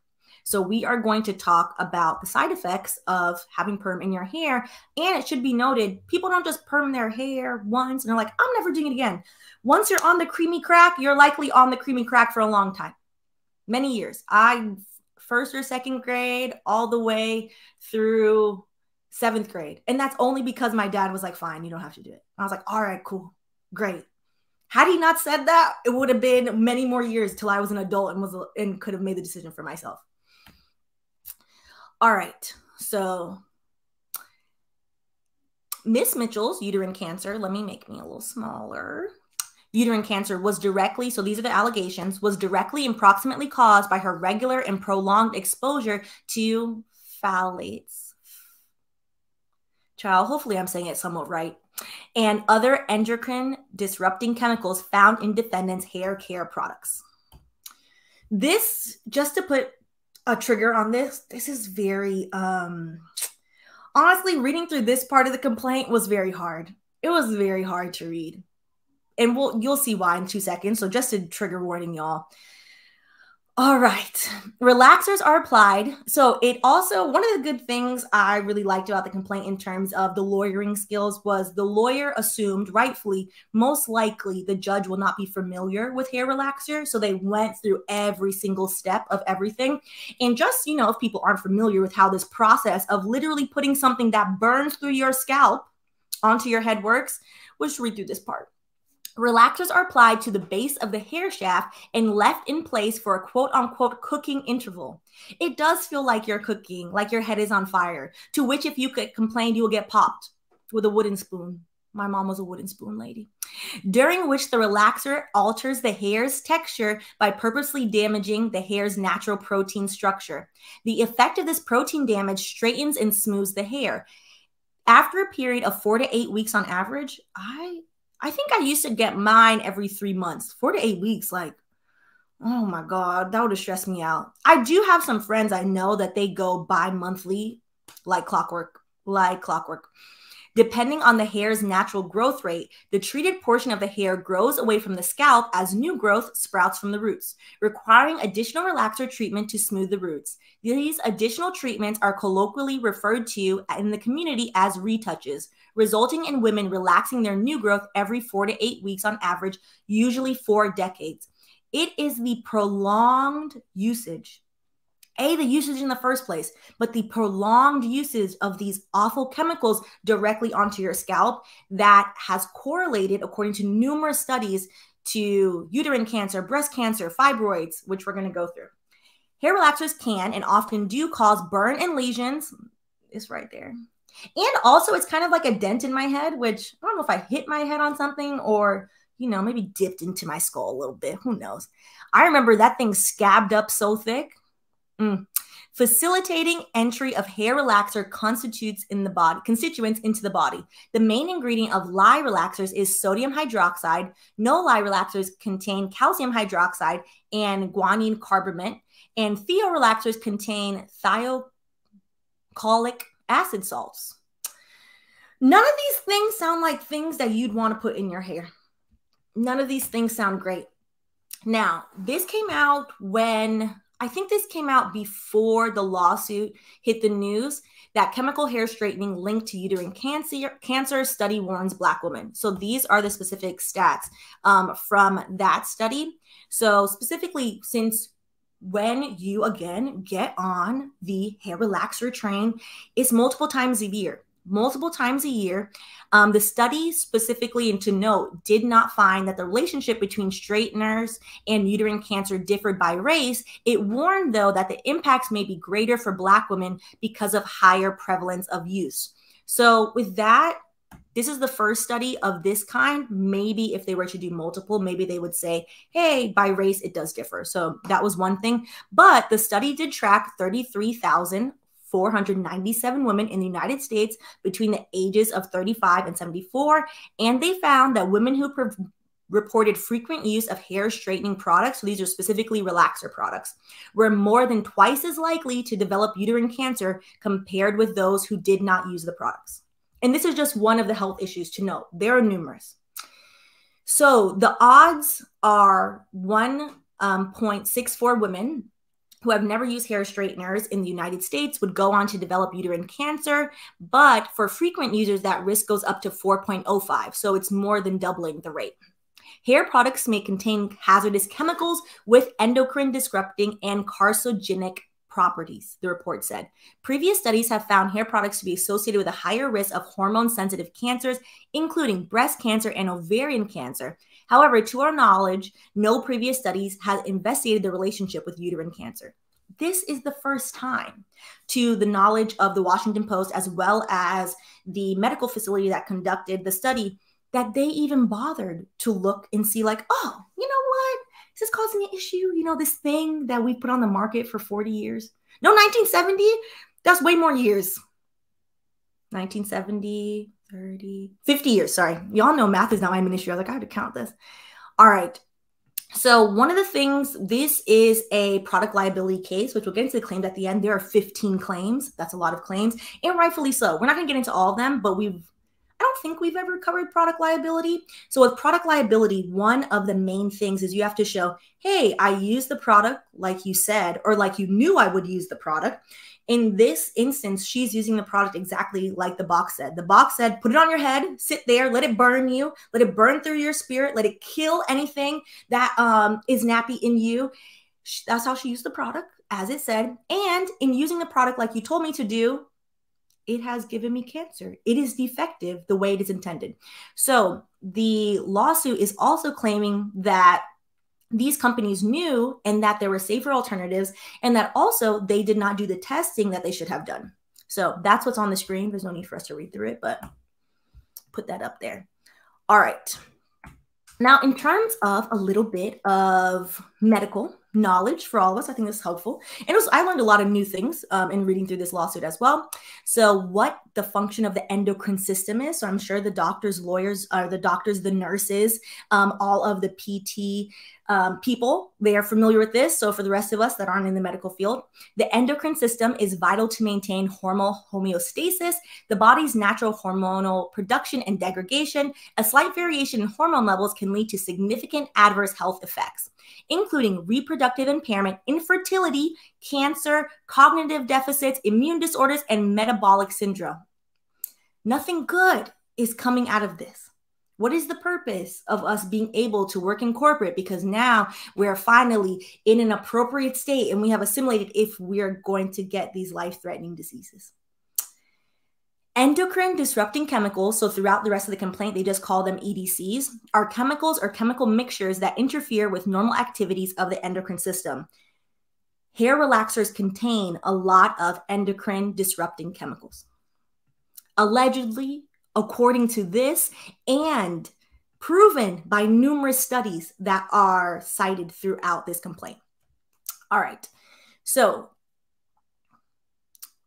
So we are going to talk about the side effects of having perm in your hair. And it should be noted, people don't just perm their hair once and they're like, I'm never doing it again. Once you're on the creamy crack, you're likely on the creamy crack for a long time. Many years. I, first or second grade, all the way through seventh grade. And that's only because my dad was like, fine, you don't have to do it. And I was like, all right, cool, great. Had he not said that, it would have been many more years till I was an adult and was and could have made the decision for myself. All right, so Miss Mitchell's uterine cancer, let me make me a little smaller. Uterine cancer was directly, so these are the allegations, was directly and proximately caused by her regular and prolonged exposure to phthalates. Child, hopefully I'm saying it somewhat right. And other endocrine disrupting chemicals found in defendants' hair care products. This, just to put a trigger on this, this is very, um, honestly, reading through this part of the complaint was very hard. It was very hard to read. And we'll, you'll see why in two seconds. So just a trigger warning, y'all. All right. Relaxers are applied. So it also, one of the good things I really liked about the complaint in terms of the lawyering skills was the lawyer assumed, rightfully, most likely the judge will not be familiar with hair relaxer. So they went through every single step of everything. And just, you know, if people aren't familiar with how this process of literally putting something that burns through your scalp onto your head works, we'll just read through this part. Relaxers are applied to the base of the hair shaft and left in place for a quote-unquote cooking interval. It does feel like you're cooking, like your head is on fire, to which if you could complain, you will get popped with a wooden spoon. My mom was a wooden spoon lady. During which the relaxer alters the hair's texture by purposely damaging the hair's natural protein structure. The effect of this protein damage straightens and smooths the hair. After a period of four to eight weeks on average, I... I think I used to get mine every three months, four to eight weeks. Like, oh my God, that would have stressed me out. I do have some friends I know that they go bi-monthly, like clockwork, like clockwork. Depending on the hair's natural growth rate, the treated portion of the hair grows away from the scalp as new growth sprouts from the roots, requiring additional relaxer treatment to smooth the roots. These additional treatments are colloquially referred to in the community as retouches, resulting in women relaxing their new growth every four to eight weeks on average, usually for decades. It is the prolonged usage. A, the usage in the first place, but the prolonged usage of these awful chemicals directly onto your scalp that has correlated, according to numerous studies, to uterine cancer, breast cancer, fibroids, which we're going to go through. Hair relaxers can and often do cause burn and lesions. It's right there. And also it's kind of like a dent in my head, which I don't know if I hit my head on something or, you know, maybe dipped into my skull a little bit. Who knows? I remember that thing scabbed up so thick. Mm. Facilitating entry of hair relaxer constitutes in the body constituents into the body. The main ingredient of lye relaxers is sodium hydroxide. No lye relaxers contain calcium hydroxide and guanine carbamate, and theo relaxers contain thiocolic acid salts. None of these things sound like things that you'd want to put in your hair. None of these things sound great. Now, this came out when. I think this came out before the lawsuit hit the news that chemical hair straightening linked to uterine cancer, cancer study warns Black women. So these are the specific stats um, from that study. So specifically, since when you, again, get on the hair relaxer train. It's multiple times a year. Multiple times a year. Um, the study specifically, and to note, did not find that the relationship between straighteners and uterine cancer differed by race. It warned, though, that the impacts may be greater for Black women because of higher prevalence of use. So with that, this is the first study of this kind. Maybe if they were to do multiple, maybe they would say, hey, by race, it does differ. So that was one thing. But the study did track thirty-three thousand four hundred ninety-seven women in the United States between the ages of thirty-five and seventy-four. And they found that women who reported frequent use of hair straightening products, so these are specifically relaxer products, were more than twice as likely to develop uterine cancer compared with those who did not use the products. And this is just one of the health issues to note. There are numerous. So the odds are one point six four women who have never used hair straighteners in the United States would go on to develop uterine cancer. But for frequent users, that risk goes up to four point oh five. So it's more than doubling the rate. Hair products may contain hazardous chemicals with endocrine disrupting and carcinogenic properties, the report said. Previous studies have found hair products to be associated with a higher risk of hormone-sensitive cancers, including breast cancer and ovarian cancer. However, to our knowledge, no previous studies have investigated the relationship with uterine cancer. This is the first time, to the knowledge of the Washington Post, as well as the medical facility that conducted the study, that they even bothered to look and see like, oh, you know what? Is this causing an issue? You know, this thing that we put on the market for forty years. No, nineteen seventy, that's way more years. nineteen seventy, thirty, fifty years, sorry. Y'all know math is not my ministry. I was like, I had to count this. All right. So one of the things, this is a product liability case, which we'll get into the claims at the end. There are fifteen claims. That's a lot of claims, and rightfully so. We're not going to get into all of them, but we've I don't think we've ever covered product liability. So with product liability, one of the main things is you have to show, hey, I used the product like you said, or like you knew I would use the product. In this instance, she's using the product exactly like the box said. The box said, put it on your head, sit there, let it burn you, let it burn through your spirit, let it kill anything that um, is nappy in you. That's how she used the product, as it said. And in using the product like you told me to do, it has given me cancer. It is defective the way it is intended. So the lawsuit is also claiming that these companies knew and that there were safer alternatives and that also they did not do the testing that they should have done. So that's what's on the screen. There's no need for us to read through it, but put that up there. All right. Now, in terms of a little bit of medical knowledge for all of us, I think this is helpful. And also, I learned a lot of new things um, in reading through this lawsuit as well. So what the function of the endocrine system is. So I'm sure the doctors, lawyers, or the doctors, the nurses, um, all of the P T um, people, they are familiar with this. So for the rest of us that aren't in the medical field, the endocrine system is vital to maintain hormonal homeostasis, the body's natural hormonal production and degradation. A slight variation in hormone levels can lead to significant adverse health effects, including reproductive impairment, infertility, cancer, cognitive deficits, immune disorders, and metabolic syndrome. Nothing good is coming out of this. What is the purpose of us being able to work in corporate? Because now we're finally in an appropriate state and we have assimilated if we're going to get these life-threatening diseases. Endocrine disrupting chemicals, so throughout the rest of the complaint, they just call them E D Cs, are chemicals or chemical mixtures that interfere with normal activities of the endocrine system. Hair relaxers contain a lot of endocrine disrupting chemicals. Allegedly, according to this, and proven by numerous studies that are cited throughout this complaint. All right, so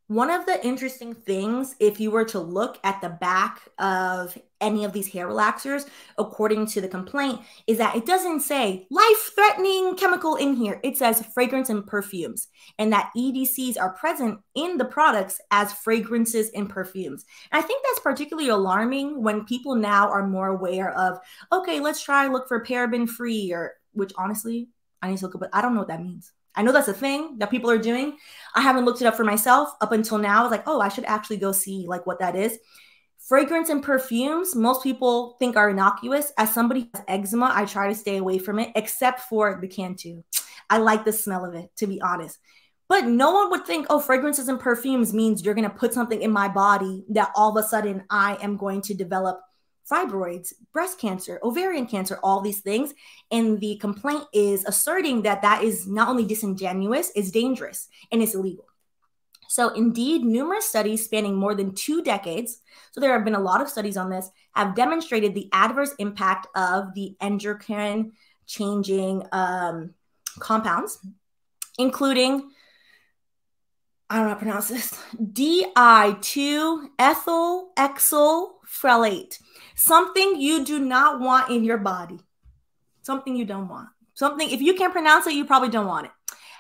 one of the interesting things, if you were to look at the back of any of these hair relaxers, according to the complaint, is that it doesn't say life-threatening chemical in here. It says fragrance and perfumes, and that E D Cs are present in the products as fragrances and perfumes. And I think that's particularly alarming when people now are more aware of, okay, let's try look for paraben-free, or which honestly, I need to look up, but I don't know what that means. I know that's a thing that people are doing. I haven't looked it up for myself up until now. I was like, oh, I should actually go see like what that is. Fragrance and perfumes, most people think are innocuous. As somebody who has eczema, I try to stay away from it, except for the Cantu. I like the smell of it, to be honest. But no one would think, oh, fragrances and perfumes means you're going to put something in my body that all of a sudden I am going to develop fibroids, breast cancer, ovarian cancer, all these things. And the complaint is asserting that that is not only disingenuous, it's dangerous and it's illegal. So indeed, numerous studies spanning more than two decades, so there have been a lot of studies on this, have demonstrated the adverse impact of the endocrine changing um, compounds, including, I don't know how to pronounce this, D I two ethyl hexyl phthalate, something you do not want in your body, something you don't want, something, if you can't pronounce it, you probably don't want it,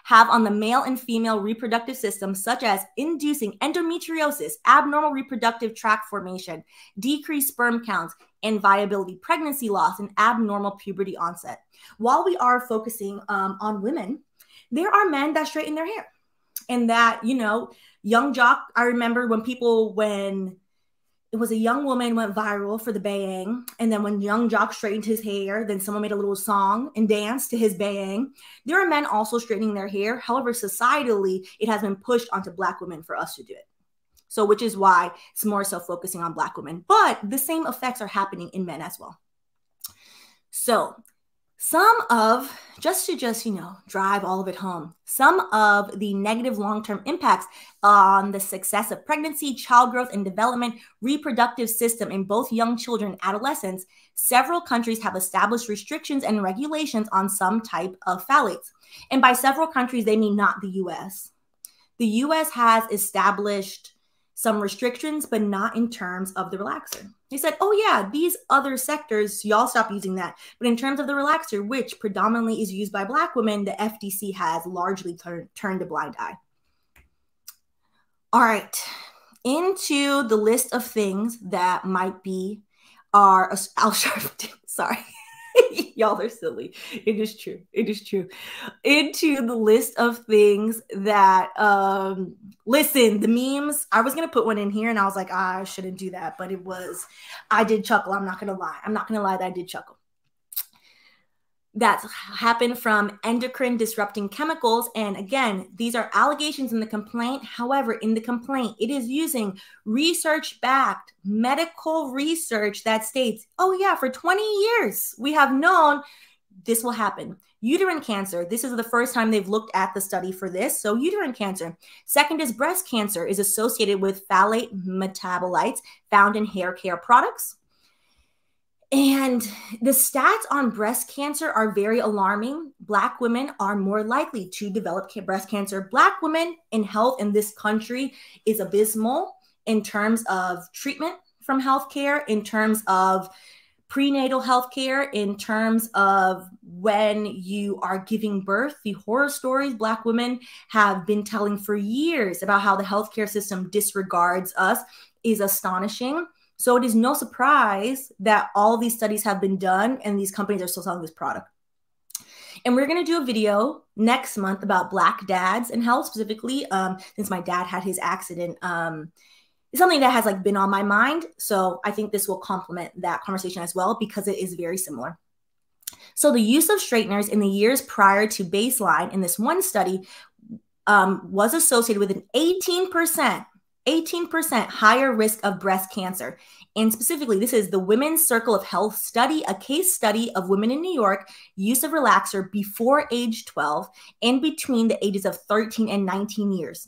have on the male and female reproductive systems, such as inducing endometriosis, abnormal reproductive tract formation, decreased sperm counts, and viability, pregnancy loss, and abnormal puberty onset. While we are focusing um, on women, there are men that straighten their hair. And that, you know, young jock, I remember when people, when it was a young woman went viral for the bayang. And then when young jock straightened his hair, then someone made a little song and danced to his bayang. There are men also straightening their hair. However, societally, it has been pushed onto Black women for us to do it. So, which is why it's more so focusing on Black women. But the same effects are happening in men as well. So some of, just to just, you know, drive all of it home, some of the negative long-term impacts on the success of pregnancy, child growth and development, reproductive system in both young children and adolescents, several countries have established restrictions and regulations on some type of phthalates. And by several countries, they mean not the U S. The U S has established some restrictions, but not in terms of the relaxer. They said, oh yeah, these other sectors, y'all stop using that. But in terms of the relaxer, which predominantly is used by Black women, the F D C has largely tur turned a blind eye. All right, into the list of things that might be our, I'll sharpen, sorry. Y'all are silly. It is true. It is true. Into the list of things that, um, listen, the memes, I was going to put one in here and I was like, I shouldn't do that. But it was, I did chuckle. I'm not going to lie. I'm not going to lie that I did chuckle. That's happened from endocrine disrupting chemicals. And again, these are allegations in the complaint. However, in the complaint, it is using research-backed medical research that states, oh yeah, for twenty years, we have known this will happen. Uterine cancer. This is the first time they've looked at the study for this. So uterine cancer. Second is breast cancer is associated with phthalate metabolites found in hair care products. And the stats on breast cancer are very alarming. Black women are more likely to develop breast cancer. Black women in health in this country is abysmal in terms of treatment from healthcare, in terms of prenatal healthcare, in terms of when you are giving birth. The horror stories Black women have been telling for years about how the healthcare system disregards us is astonishing. So it is no surprise that all these studies have been done and these companies are still selling this product. And we're going to do a video next month about Black dads and health specifically, um, since my dad had his accident. Um, it's something that has like been on my mind. So I think this will complement that conversation as well because it is very similar. So the use of straighteners in the years prior to baseline in this one study um, was associated with an eighteen percent eighteen percent higher risk of breast cancer. And specifically, this is the Women's Circle of Health study, a case study of women in New York, use of relaxer before age twelve and between the ages of thirteen and nineteen years.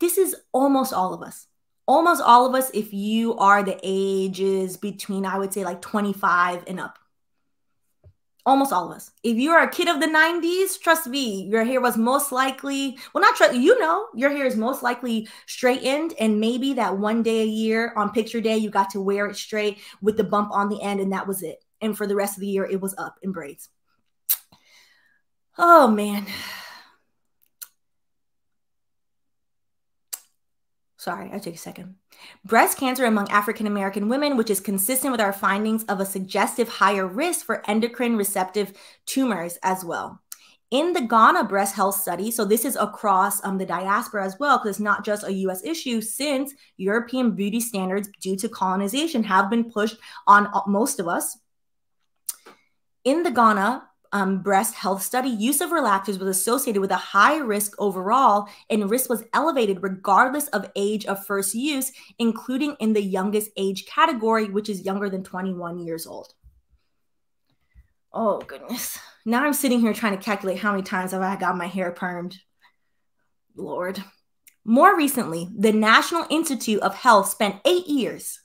This is almost all of us. Almost all of us, if you are the ages between, I would say like twenty-five and up. Almost all of us. If you are a kid of the nineties, trust me, your hair was most likely, well, not trust, you know, your hair is most likely straightened. And maybe that one day a year on picture day, you got to wear it straight with the bump on the end and that was it. And for the rest of the year, it was up in braids. Oh, man. Sorry, I take a second. Breast cancer among African-American women, which is consistent with our findings of a suggestive higher risk for endocrine receptive tumors as well. In the Ghana breast health study, so this is across um, the diaspora as well, because it's not just a U S issue since European beauty standards due to colonization have been pushed on most of us. In the Ghana um, breast health study, use of relaxers was associated with a high risk overall, and risk was elevated regardless of age of first use, including in the youngest age category, which is younger than twenty-one years old. Oh, goodness. Now I'm sitting here trying to calculate how many times have I got my hair permed. Lord. More recently, the National Institute of Health spent eight years,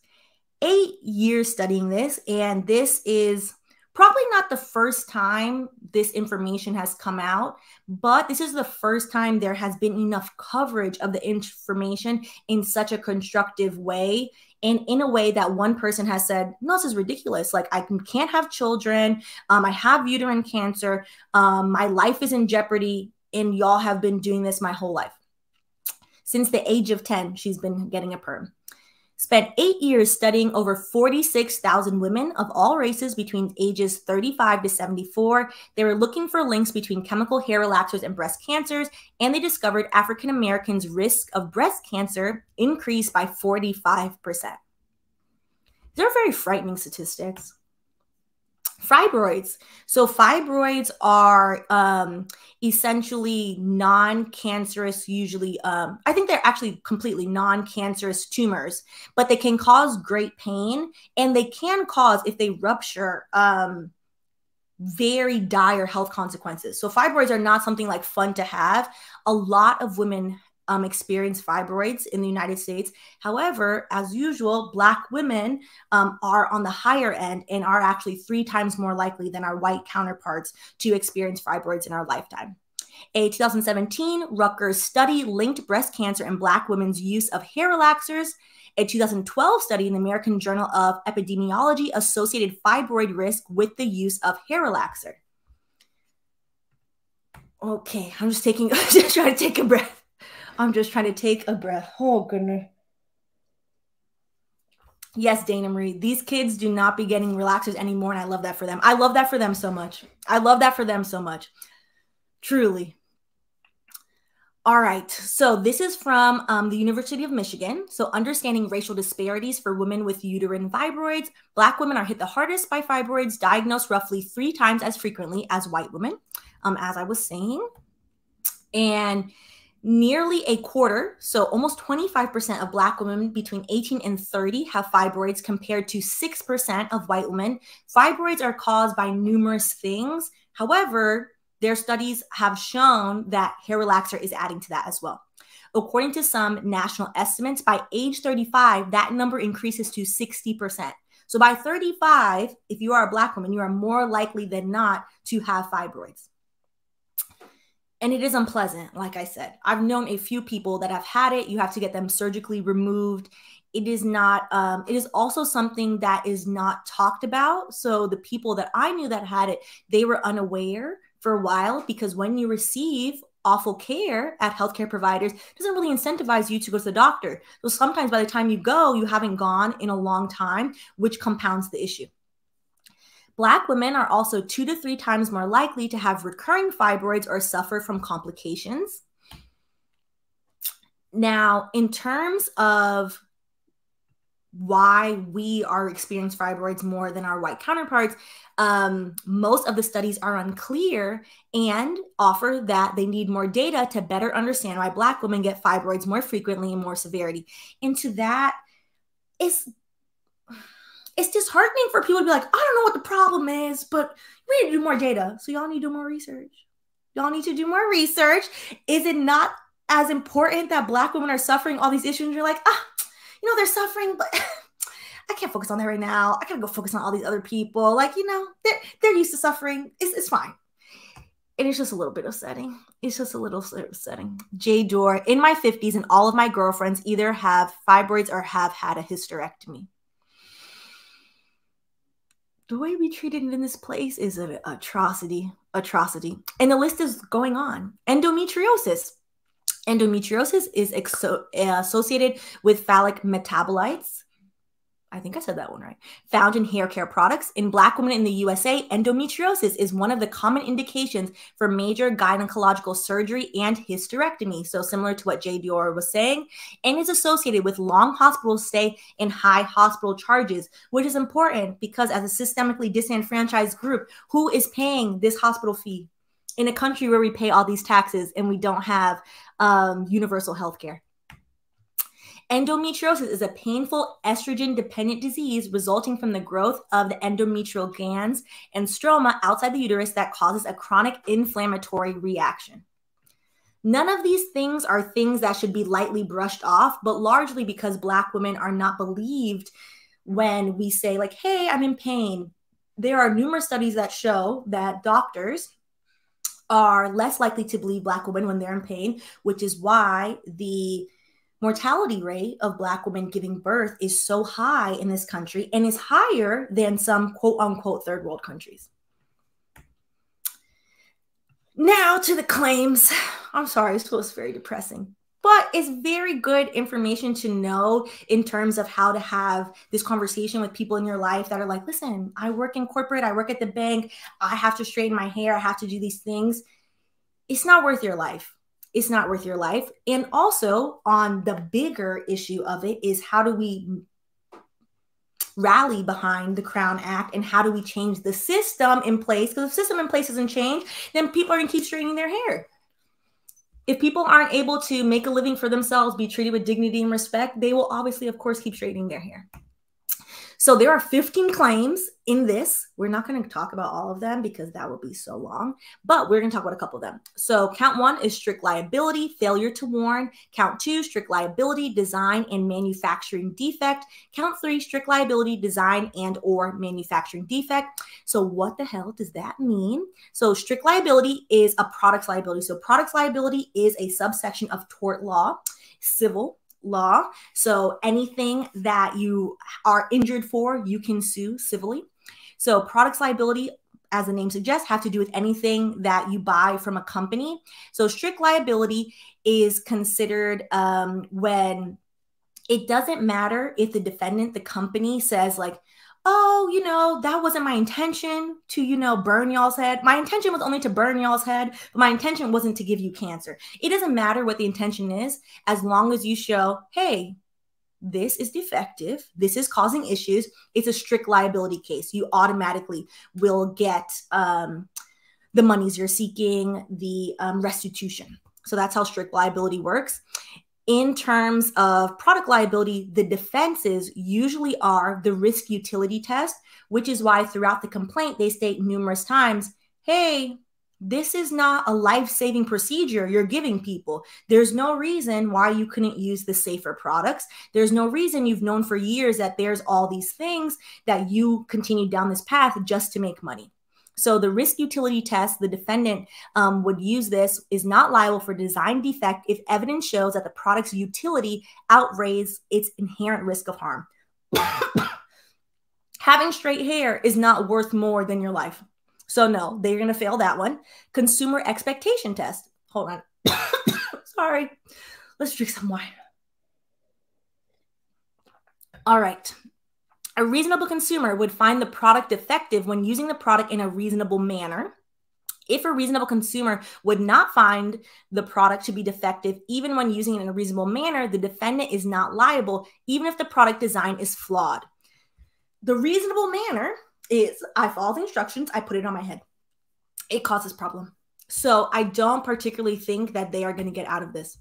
eight years studying this. And this is probably not the first time this information has come out, but this is the first time there has been enough coverage of the information in such a constructive way. And in a way that one person has said, no, this is ridiculous. Like, I can't have children. Um, I have uterine cancer. Um, my life is in jeopardy. And y'all have been doing this my whole life. Since the age of ten, she's been getting a perm. Spent eight years studying over forty-six thousand women of all races between ages thirty-five to seventy-four. They were looking for links between chemical hair relaxers and breast cancers, and they discovered African Americans' risk of breast cancer increased by forty-five percent. They're very frightening statistics. Fibroids. So fibroids are um, essentially non-cancerous, usually, um, I think they're actually completely non-cancerous tumors, but they can cause great pain, and they can cause, if they rupture, um, very dire health consequences. So fibroids are not something like fun to have. A lot of women Um, experience fibroids in the United States. However, as usual, Black women um, are on the higher end and are actually three times more likely than our white counterparts to experience fibroids in our lifetime. A two thousand seventeen Rutgers study linked breast cancer and Black women's use of hair relaxers. A two thousand twelve study in the American Journal of Epidemiology associated fibroid risk with the use of hair relaxer. Okay, I'm just taking, I'm just trying to take a breath. I'm just trying to take a breath. Oh, goodness. Yes, Dana Marie, these kids do not be getting relaxers anymore, and I love that for them. I love that for them so much. I love that for them so much. Truly. All right, so this is from um, the University of Michigan. So understanding racial disparities for women with uterine fibroids. Black women are hit the hardest by fibroids, diagnosed roughly three times as frequently as white women, um, as I was saying. And nearly a quarter, so almost twenty-five percent of Black women between eighteen and thirty have fibroids compared to six percent of white women. Fibroids are caused by numerous things. However, their studies have shown that hair relaxer is adding to that as well. According to some national estimates, by age thirty-five, that number increases to sixty percent. So by thirty-five, if you are a Black woman, you are more likely than not to have fibroids. And it is unpleasant, like I said. I've known a few people that have had it. You have to get them surgically removed. It is not, um, it is also something that is not talked about. So the people that I knew that had it, they were unaware for a while, because when you receive awful care at healthcare providers, it doesn't really incentivize you to go to the doctor. So sometimes by the time you go, you haven't gone in a long time, which compounds the issue. Black women are also two to three times more likely to have recurring fibroids or suffer from complications. Now, in terms of why we are experiencing fibroids more than our white counterparts, um, most of the studies are unclear and offer that they need more data to better understand why Black women get fibroids more frequently and more severity. And to that, it's It's disheartening for people to be like, I don't know what the problem is, but we need to do more data. So y'all need to do more research. Y'all need to do more research. Is it not as important that Black women are suffering all these issues? And you're like, ah, you know, they're suffering, but I can't focus on that right now. I gotta go focus on all these other people. Like, you know, they're, they're used to suffering. It's, it's fine. And it's just a little bit upsetting. It's just a little upsetting. J. Dore, in my fifties and all of my girlfriends either have fibroids or have had a hysterectomy. The way we treat it in this place is an atrocity, atrocity. And the list is going on. Endometriosis. Endometriosis is associated with phallic metabolites. I think I said that one right, found in hair care products. In Black women in the U S A, endometriosis is one of the common indications for major gynecological surgery and hysterectomy, so similar to what Jay Dior was saying, and is associated with long hospital stay and high hospital charges, which is important because as a systemically disenfranchised group, who is paying this hospital fee in a country where we pay all these taxes and we don't have um, universal health care? Endometriosis is a painful estrogen-dependent disease resulting from the growth of the endometrial glands and stroma outside the uterus that causes a chronic inflammatory reaction. None of these things are things that should be lightly brushed off, but largely because Black women are not believed when we say, like, hey, I'm in pain. There are numerous studies that show that doctors are less likely to believe Black women when they're in pain, which is why the mortality rate of Black women giving birth is so high in this country and is higher than some quote unquote third world countries. Now to the claims. I'm sorry, this was very depressing, but it's very good information to know in terms of how to have this conversation with people in your life that are like, listen, I work in corporate, I work at the bank, I have to straighten my hair, I have to do these things. It's not worth your life. It's not worth your life. And also on the bigger issue of it is how do we rally behind the Crown Act and how do we change the system in place? Because if the system in place doesn't change, then people are going to keep straightening their hair. If people aren't able to make a living for themselves, be treated with dignity and respect, they will obviously, of course, keep straightening their hair. So there are fifteen claims in this. We're not going to talk about all of them because that would be so long, but we're going to talk about a couple of them. So count one is strict liability, failure to warn. Count two, strict liability, design and manufacturing defect. Count three, strict liability, design and or manufacturing defect. So what the hell does that mean? So strict liability is a products liability. So products liability is a subsection of tort law, civil law. So anything that you are injured for, you can sue civilly. So products liability, as the name suggests, have to do with anything that you buy from a company. So strict liability is considered um, when it doesn't matter if the defendant, the company, says like, oh, you know, that wasn't my intention to, you know, burn y'all's head. My intention was only to burn y'all's head, but my intention wasn't to give you cancer. It doesn't matter what the intention is, as long as you show, hey, this is defective, this is causing issues. It's a strict liability case. You automatically will get um, the monies you're seeking, the um, restitution. So that's how strict liability works. In terms of product liability, the defenses usually are the risk utility test, which is why throughout the complaint, they state numerous times, hey, this is not a life-saving procedure you're giving people. There's no reason why you couldn't use the safer products. There's no reason you've known for years that there's all these things that you continue down this path just to make money. So the risk utility test, the defendant um, would use this, is not liable for design defect if evidence shows that the product's utility outweighs its inherent risk of harm. Having straight hair is not worth more than your life. So no, they're going to fail that one. Consumer expectation test. Hold on. Sorry. Let's drink some wine. All right. A reasonable consumer would find the product defective when using the product in a reasonable manner. If a reasonable consumer would not find the product to be defective, even when using it in a reasonable manner, the defendant is not liable, even if the product design is flawed. The reasonable manner is I follow the instructions, I put it on my head. It causes problem. So I don't particularly think that they are going to get out of this.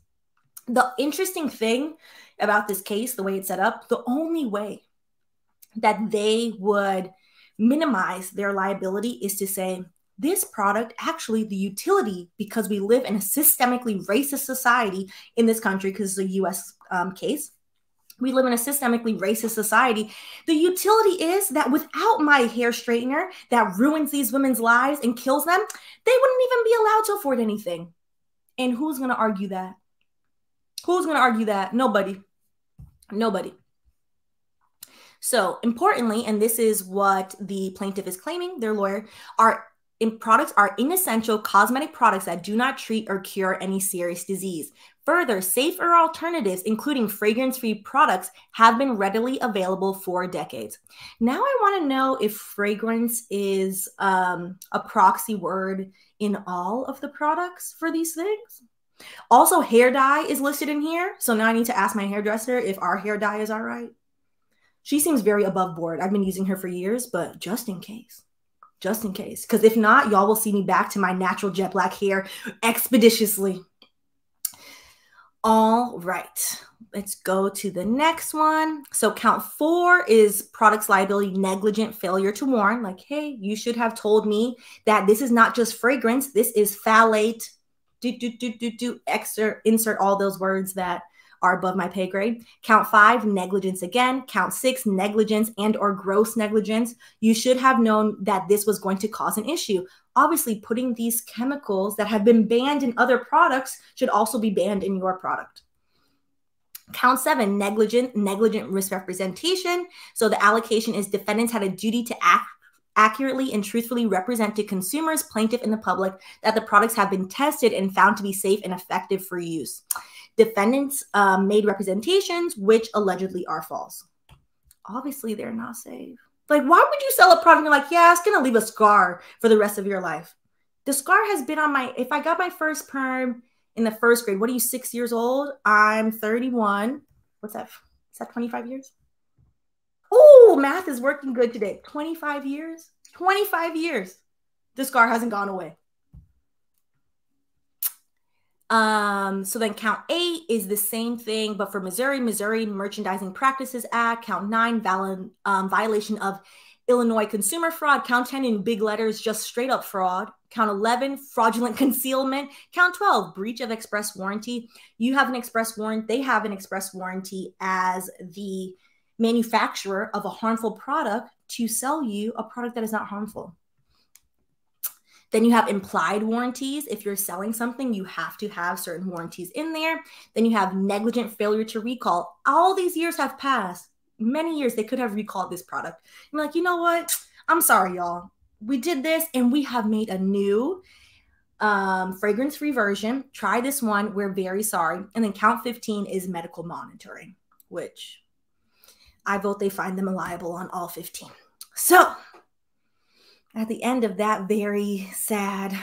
The interesting thing about this case, the way it's set up, the only way that they would minimize their liability is to say, this product, actually the utility, because we live in a systemically racist society in this country, because it's a U S um, case, we live in a systemically racist society. The utility is that without my hair straightener that ruins these women's lives and kills them, they wouldn't even be allowed to afford anything. And who's gonna argue that? Who's gonna argue that? Nobody, nobody. So importantly, and this is what the plaintiff is claiming, their lawyer, are in products are inessential cosmetic products that do not treat or cure any serious disease. Further, safer alternatives, including fragrance-free products, have been readily available for decades. Now I want to know if fragrance is um, a proxy word in all of the products for these things. Also, hair dye is listed in here. So now I need to ask my hairdresser if our hair dye is all right. She seems very above board. I've been using her for years, but just in case. Just in case. Because if not, y'all will see me back to my natural jet black hair expeditiously. All right. Let's go to the next one. So count four is products liability, negligent failure to warn. Like, hey, you should have told me that this is not just fragrance. This is phthalate. Do, do, do, do, do, extra, insert all those words that are above my pay grade. Count five, negligence again. Count six, negligence and or gross negligence. You should have known that this was going to cause an issue. Obviously, putting these chemicals that have been banned in other products should also be banned in your product. Count seven, negligent, negligent misrepresentation. So the allocation is defendants had a duty to act accurately and truthfully represent to consumers, plaintiff, and the public that the products have been tested and found to be safe and effective for use. Defendants uh, made representations which allegedly are false. Obviously, they're not safe. Like, why would you sell a product and you're like, yeah, it's going to leave a scar for the rest of your life? The scar has been on my, if I got my first perm in the first grade, what are you, six years old? I'm thirty-one. What's that? Is that twenty-five years? Oh, math is working good today. twenty-five years? twenty-five years. The scar hasn't gone away. Um, so then count eight is the same thing, but for Missouri, Missouri Merchandising Practices Act. Count nine, valid, um, violation of Illinois consumer fraud. Count ten in big letters, just straight up fraud. Count eleven, fraudulent concealment. Count twelve, breach of express warranty. You have an express warrant. They have an express warranty as the manufacturer of a harmful product to sell you a product that is not harmful. Then you have implied warranties. If you're selling something, you have to have certain warranties in there. Then you have negligent failure to recall. All these years have passed. Many years they could have recalled this product. I'm like, you know what? I'm sorry, y'all. We did this and we have made a new um, fragrance-free version. Try this one. We're very sorry. And then count fifteen is medical monitoring, which I vote they find them liable on all fifteen. So at the end of that very sad,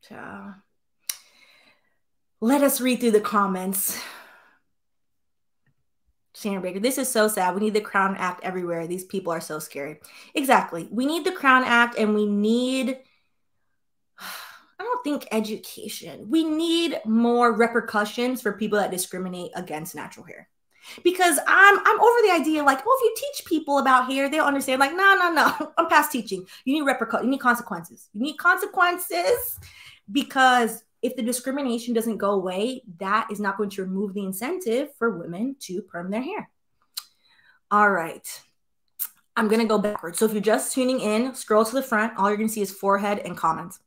so let us read through the comments. Shannon Baker, this is so sad. We need the Crown Act everywhere. These people are so scary. Exactly. We need the Crown Act and we need, I don't think education. We need more repercussions for people that discriminate against natural hair. Because I'm I'm over the idea like, oh, if you teach people about hair, they'll understand. Like, no, no, no. I'm past teaching. You need repercussions. You need consequences. You need consequences because if the discrimination doesn't go away, that is not going to remove the incentive for women to perm their hair. All right. I'm going to go backwards. So if you're just tuning in, scroll to the front. All you're going to see is forehead and comments.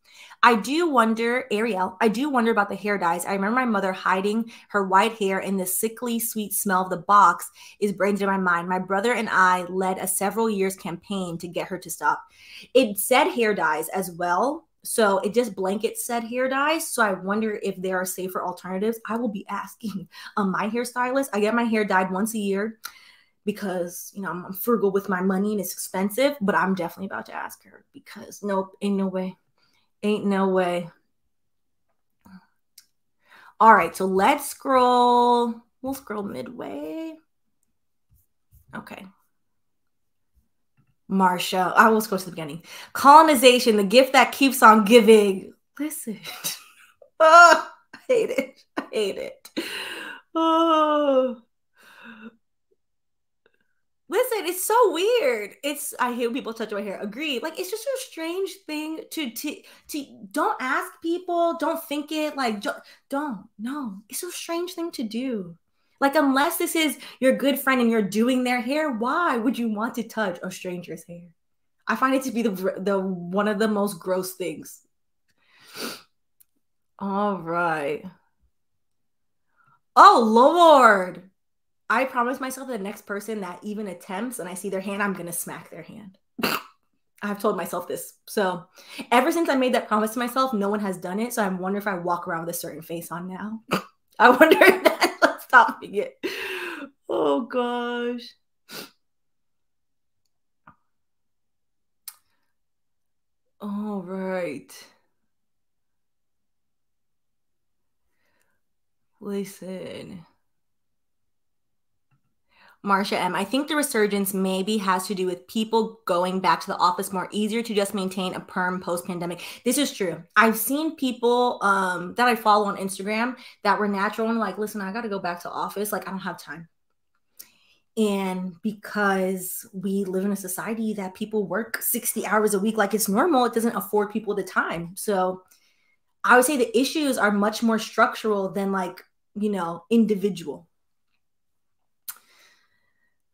I do wonder, Ariel, I do wonder about the hair dyes. I remember my mother hiding her white hair and the sickly sweet smell of the box is branded in my mind. My brother and I led a several years campaign to get her to stop. It said hair dyes as well. So it just blanket said hair dyes. So I wonder if there are safer alternatives. I will be asking um, my hairstylist. I get my hair dyed once a year because, you know, I'm, I'm frugal with my money and it's expensive, but I'm definitely about to ask her because nope, ain't no way. Ain't no way. All right, so let's scroll. We'll scroll midway. Okay. Marsha, I will scroll to the beginning. Colonization, the gift that keeps on giving. Listen. Oh, I hate it. I hate it. Oh. Listen, it's so weird. It's, I hate when people touch my hair. Agreed. Like, it's just a strange thing to, to, to don't ask people, don't think it, like, don't, don't, no. It's a strange thing to do. Like, unless this is your good friend and you're doing their hair, why would you want to touch a stranger's hair? I find it to be the, the one of the most gross things. All right. Oh, Lord. I promise myself the next person that even attempts and I see their hand, I'm going to smack their hand. I've told myself this. So ever since I made that promise to myself, no one has done it. So I wonder if I walk around with a certain face on now. I wonder if that's stopping it. Oh, gosh. All right. Listen. Marsha M., I think the resurgence maybe has to do with people going back to the office more, easier to just maintain a perm post-pandemic. This is true. I've seen people um, that I follow on Instagram that were natural and like, listen, I got to go back to office. Like, I don't have time. And because we live in a society that people work sixty hours a week like it's normal, it doesn't afford people the time. So I would say the issues are much more structural than like, you know, individual.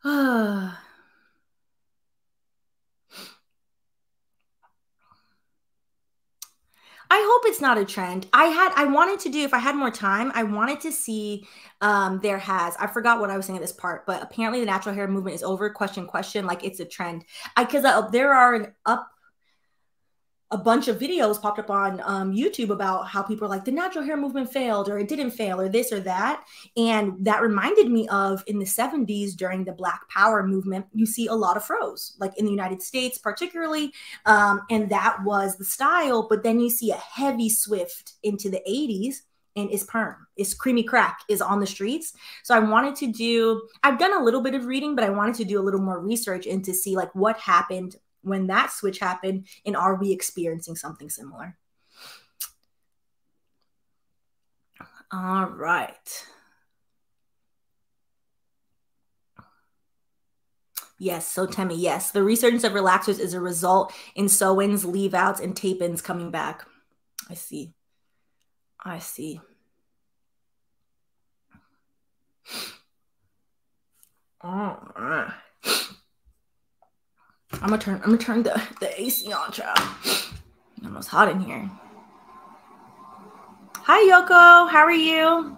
Uh, I hope it's not a trend. I had, I wanted to do, if I had more time, I wanted to see, um, there has, I forgot what I was saying at this part, but apparently the natural hair movement is over, question, question, like it's a trend. I, cause I, there are an up, a bunch of videos popped up on um, YouTube about how people are like, the natural hair movement failed, or it didn't fail, or this or that. And that reminded me of in the seventies during the Black Power movement, you see a lot of froze, like in the United States particularly. Um, and that was the style. But then you see a heavy swift into the eighties, and it's perm, it's creamy crack, is on the streets. So I wanted to do, I've done a little bit of reading, but I wanted to do a little more research and to see like what happened when that switch happened, and are we experiencing something similar? All right. Yes, so Temi, yes. The resurgence of relaxers is a result in sew-ins, leave-outs, and tape-ins coming back. I see. I see. All right. I'm gonna turn, I'm gonna turn the, the A C on, child. It's almost hot in here. Hi, Yoko. How are you?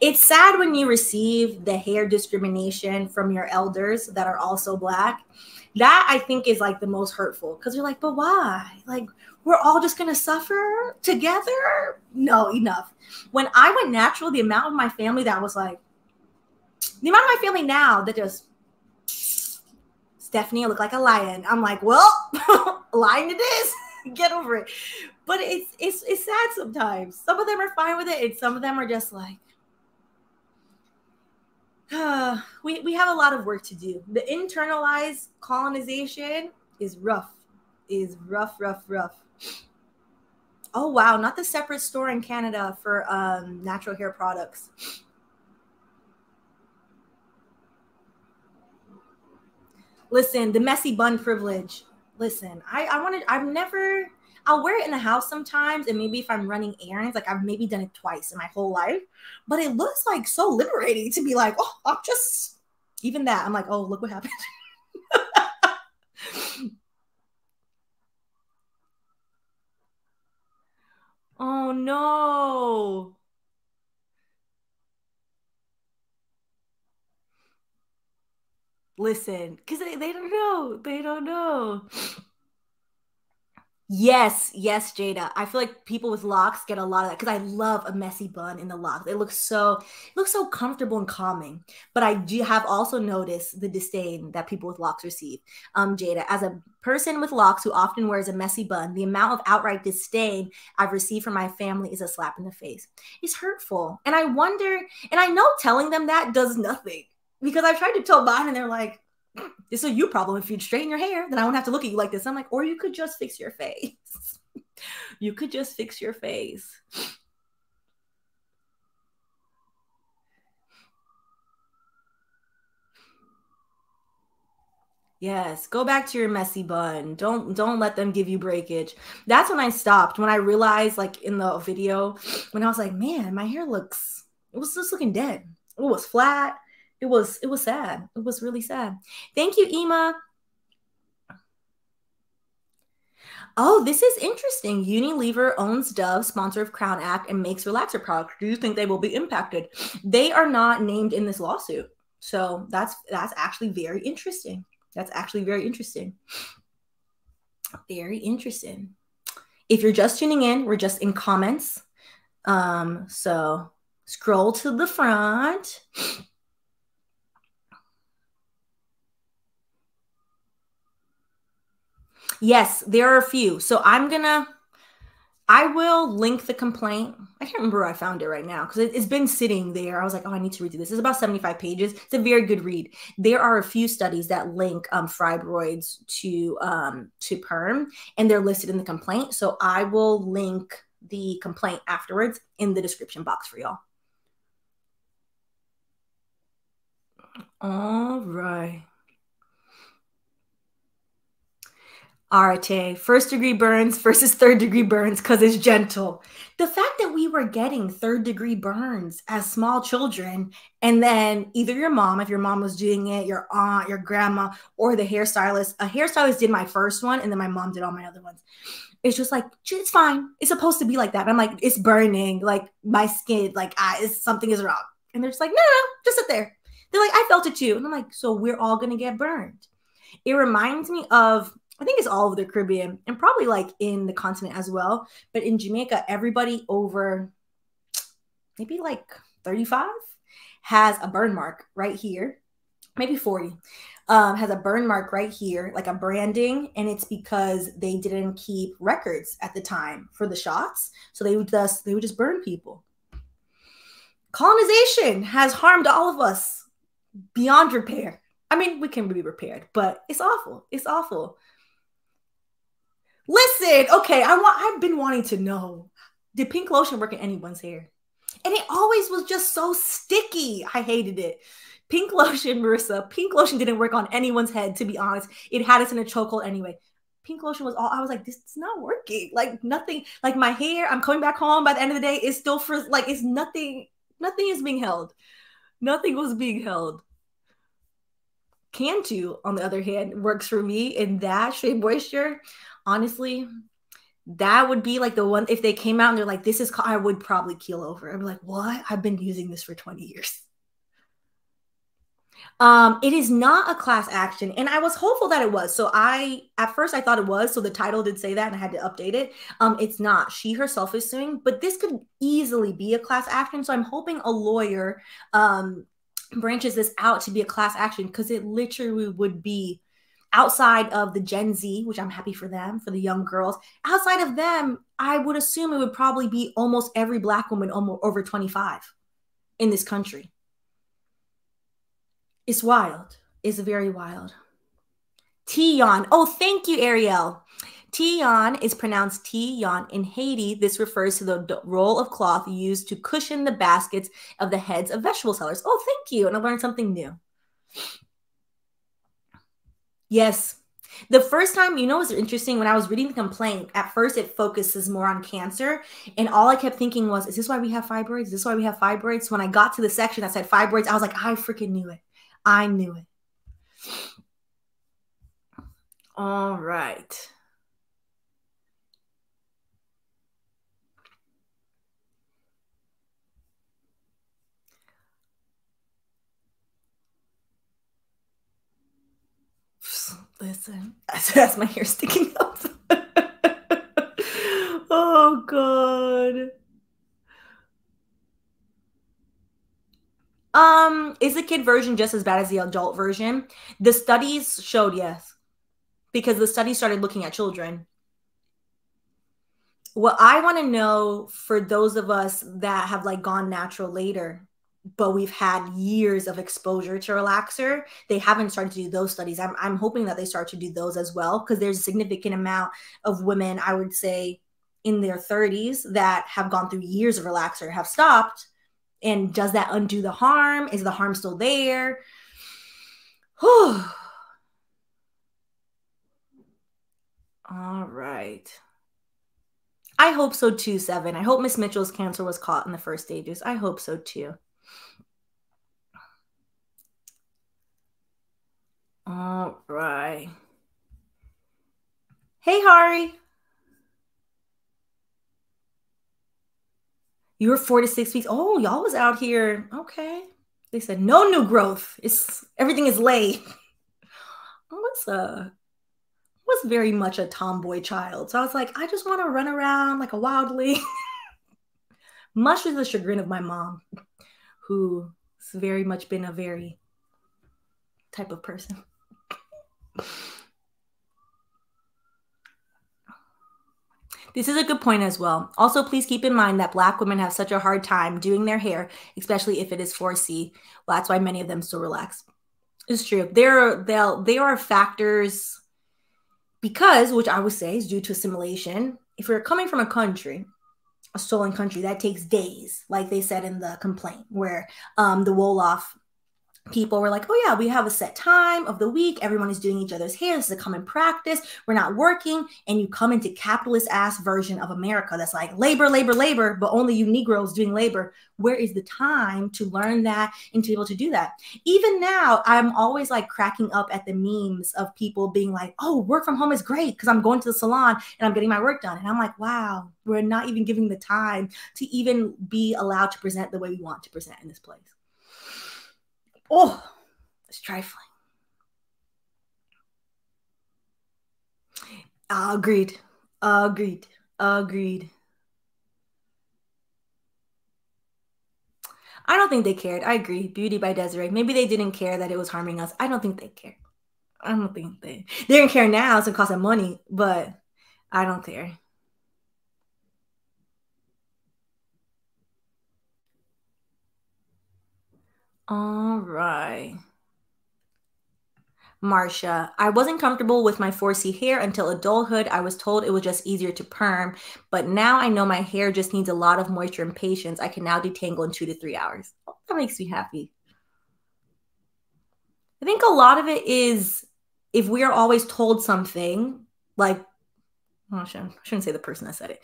It's sad when you receive the hair discrimination from your elders that are also Black. That, I think, is like the most hurtful, because you're like, but why? Like, we're all just going to suffer together? No, enough. When I went natural, the amount of my family that was like, the amount of my family now that just, Stephanie, I look like a lion. I'm like, well, lion it is. Get over it. But it's, it's, it's sad sometimes. Some of them are fine with it, and some of them are just like, uh, we, we have a lot of work to do. The internalized colonization is rough, is rough, rough, rough. Oh, wow. Not the separate store in Canada for um, natural hair products. Listen, the messy bun privilege. Listen, I, I wanted, I've never, I'll wear it in the house sometimes. And maybe if I'm running errands, like I've maybe done it twice in my whole life, but it looks like so liberating to be like, oh, I'm just, even that. I'm like, oh, look what happened. Oh no. Listen, because they, they don't know. They don't know. Yes, yes, Jada. I feel like people with locks get a lot of that, because I love a messy bun in the locks. It looks so, it looks so comfortable and calming. But I do have also noticed the disdain that people with locks receive. Um, Jada, as a person with locks who often wears a messy bun, the amount of outright disdain I've received from my family is a slap in the face. It's hurtful. And I wonder, and I know telling them that does nothing. Because I've tried to tell mine, and they're like, this is a you problem. If you'd straighten your hair, then I won't have to look at you like this. I'm like, or you could just fix your face. You could just fix your face. Yes, go back to your messy bun. Don't don't let them give you breakage. That's when I stopped, when I realized, like in the video, when I was like, man, my hair looks, it was just looking dead. It was flat. It was, it was sad. It was really sad. Thank you, Ima. Oh, this is interesting. Unilever owns Dove, sponsor of Crown Act, and makes relaxer products. Do you think they will be impacted? They are not named in this lawsuit. So that's, that's actually very interesting. That's actually very interesting. Very interesting. If you're just tuning in, we're just in comments. Um, so scroll to the front. Yes, there are a few. So I'm going to, I will link the complaint. I can't remember where I found it right now because it, it's been sitting there. I was like, oh, I need to read through this. It's about seventy-five pages. It's a very good read. There are a few studies that link um, fibroids to, um, to perm, and they're listed in the complaint. So I will link the complaint afterwards in the description box for y'all. All right. Arte, first degree burns versus third degree burns because it's gentle. The fact that we were getting third degree burns as small children, and then either your mom, if your mom was doing it, your aunt, your grandma, or the hairstylist. A hairstylist did my first one, and then my mom did all my other ones. It's just like, it's fine. It's supposed to be like that. And I'm like, it's burning. Like, my skin, like, I, something is wrong. And they're just like, no, no, no, just sit there. They're like, I felt it too. And I'm like, so we're all going to get burned. It reminds me of, I think it's all over the Caribbean and probably like in the continent as well. But in Jamaica, everybody over maybe like thirty-five has a burn mark right here. Maybe forty um, has a burn mark right here, like a branding. And it's because they didn't keep records at the time for the shots. So they would just, they would just burn people. Colonization has harmed all of us beyond repair. I mean, we can be repaired, but it's awful. It's awful. Listen, okay, I want, I've been wanting to know, did pink lotion work in anyone's hair? And it always was just so sticky. I hated it. Pink lotion, Marissa, pink lotion didn't work on anyone's head, to be honest. It had us in a chokehold anyway. Pink lotion was all, I was like, this is not working. Like nothing, like my hair, I'm coming back home by the end of the day, it's still frizz, like it's nothing, nothing is being held. Nothing was being held. Cantu, on the other hand, works for me in that Shea Moisture. Honestly, that would be like the one, if they came out and they're like, this is, I would probably keel over. I'm like, what? I've been using this for twenty years. Um, it is not a class action. And I was hopeful that it was. So I, at first I thought it was. So the title did say that and I had to update it. Um, it's not. She herself is suing, but this could easily be a class action. So I'm hoping a lawyer um, branches this out to be a class action, because it literally would be outside of the Gen Z, which I'm happy for them, for the young girls, outside of them, I would assume it would probably be almost every Black woman almost over twenty-five in this country. It's wild. It's very wild. Tignon. Oh, thank you, Ariel. Tignon is pronounced Tignon. In Haiti, this refers to the roll of cloth used to cushion the baskets of the heads of vegetable sellers. Oh, thank you. And I learned something new. Yes. The first time, you know, what's interesting, when I was reading the complaint, at first it focuses more on cancer. And all I kept thinking was, is this why we have fibroids? Is this why we have fibroids? When I got to the section that said fibroids, I was like, I freaking knew it. I knew it. All right. Listen, that's my hair sticking up. Oh, God. Um, is the kid version just as bad as the adult version? The studies showed yes, because the studies started looking at children. What I want to know for those of us that have like gone natural later, but we've had years of exposure to relaxer, they haven't started to do those studies. I'm, I'm hoping that they start to do those as well, because there's a significant amount of women, I would say, in their thirties that have gone through years of relaxer, have stopped. And does that undo the harm? Is the harm still there? Whew. All right. I hope so too, Seven. I hope Miss Mitchell's cancer was caught in the first stages. I hope so too. All right. Hey, Hari. You were four to six weeks. Oh, y'all was out here. Okay. They said no new growth. It's everything is laid. was a I was very much a tomboy child. So I was like, I just want to run around like a wildling. Much to the chagrin of my mom, who has very much been a very type of person. This is a good point as well. Also, please keep in mind that Black women have such a hard time doing their hair, especially if it is four C. Well, that's why many of them still relax. It's true. There, there, there are factors because, which I would say is due to assimilation. If you're coming from a country, a stolen country, that takes days, like they said in the complaint, where um, the Wolof people were like, oh yeah, we have a set time of the week. Everyone is doing each other's hair. This is a common practice. We're not working. And you come into capitalist ass version of America that's like labor, labor, labor, but only you Negroes doing labor. Where is the time to learn that and to be able to do that? Even now, I'm always like cracking up at the memes of people being like, oh, work from home is great because I'm going to the salon and I'm getting my work done. And I'm like, wow, we're not even giving the time to even be allowed to present the way we want to present in this place. Oh, it's trifling. Agreed. Agreed. Agreed. I don't think they cared. I agree. Beauty by Desiree. Maybe they didn't care that it was harming us. I don't think they cared. I don't think they... They didn't care now, so it cost them money, but I don't care. All right. Marsha, I wasn't comfortable with my four C hair until adulthood. I was told it was just easier to perm, but now I know my hair just needs a lot of moisture and patience. I can now detangle in two to three hours. Oh, that makes me happy. I think a lot of it is if we are always told something, like, oh, I shouldn't, I shouldn't say the person that said it.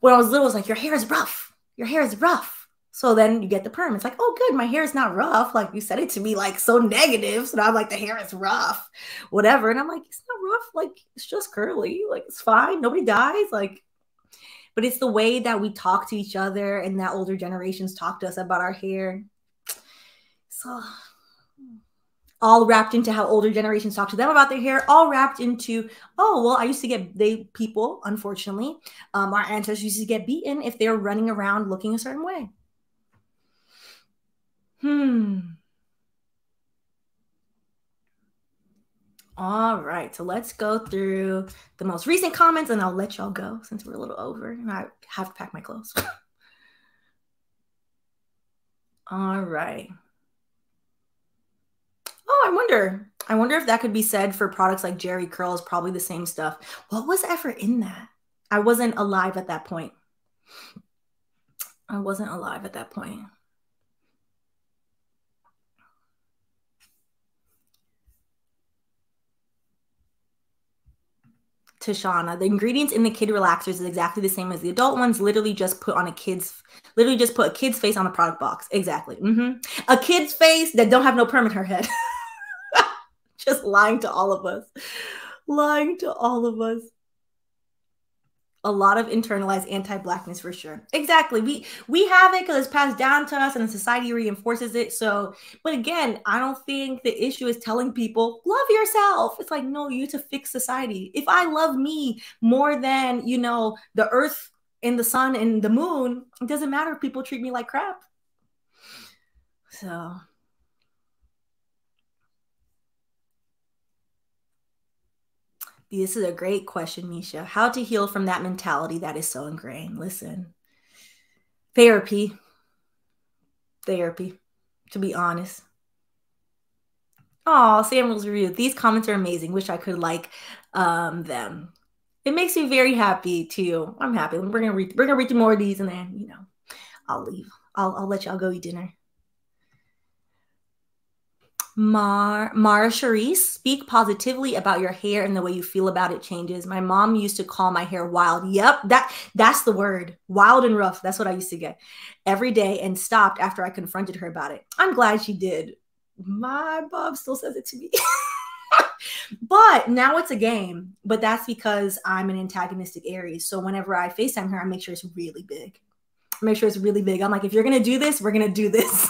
When I was little, I was like, your hair is rough. Your hair is rough. So then you get the perm. It's like, oh, good. My hair is not rough. Like you said it to me, like so negative. So now I'm like, the hair is rough, whatever. And I'm like, it's not rough. Like it's just curly. Like it's fine. Nobody dies. Like, but it's the way that we talk to each other and that older generations talk to us about our hair. So all wrapped into how older generations talk to them about their hair, all wrapped into, oh, well, I used to get, they people, unfortunately, um, our ancestors used to get beaten if they were running around looking a certain way. Hmm. All right. So let's go through the most recent comments and I'll let y'all go since we're a little over and I have to pack my clothes. All right. Oh, I wonder. I wonder if that could be said for products like Jerry Curls, probably the same stuff. What was ever in that? I wasn't alive at that point. I wasn't alive at that point. Tashana, the ingredients in the kid relaxers is exactly the same as the adult ones. Literally just put on a kid's, literally just put a kid's face on the product box. Exactly. Mm-hmm. A kid's face that don't have no perm in her head. Just lying to all of us. Lying to all of us. A lot of internalized anti-Blackness for sure. Exactly. We we have it because it's passed down to us and society reinforces it. So, but again, I don't think the issue is telling people, love yourself. It's like, no, you need to fix society. If I love me more than, you know, the earth and the sun and the moon, it doesn't matter if people treat me like crap. So... This is a great question, Misha. How to heal from that mentality that is so ingrained. Listen, therapy, therapy, to be honest. Oh, Samuel's review. These comments are amazing. Wish I could like um, them. It makes me very happy too. I'm happy. We're gonna read. We're gonna read through more of these, and then you know, I'll leave. I'll I'll let y'all go eat dinner. Mar Mara Charisse, speak positively about your hair and the way you feel about it changes. My mom used to call my hair wild. Yep, that that's the word. Wild and rough. That's what I used to get every day and stopped after I confronted her about it. I'm glad she did. My Bob still says it to me. But now it's a game. But that's because I'm an antagonistic Aries. So whenever I FaceTime her, I make sure it's really big. I make sure it's really big. I'm like, if you're going to do this, we're going to do this.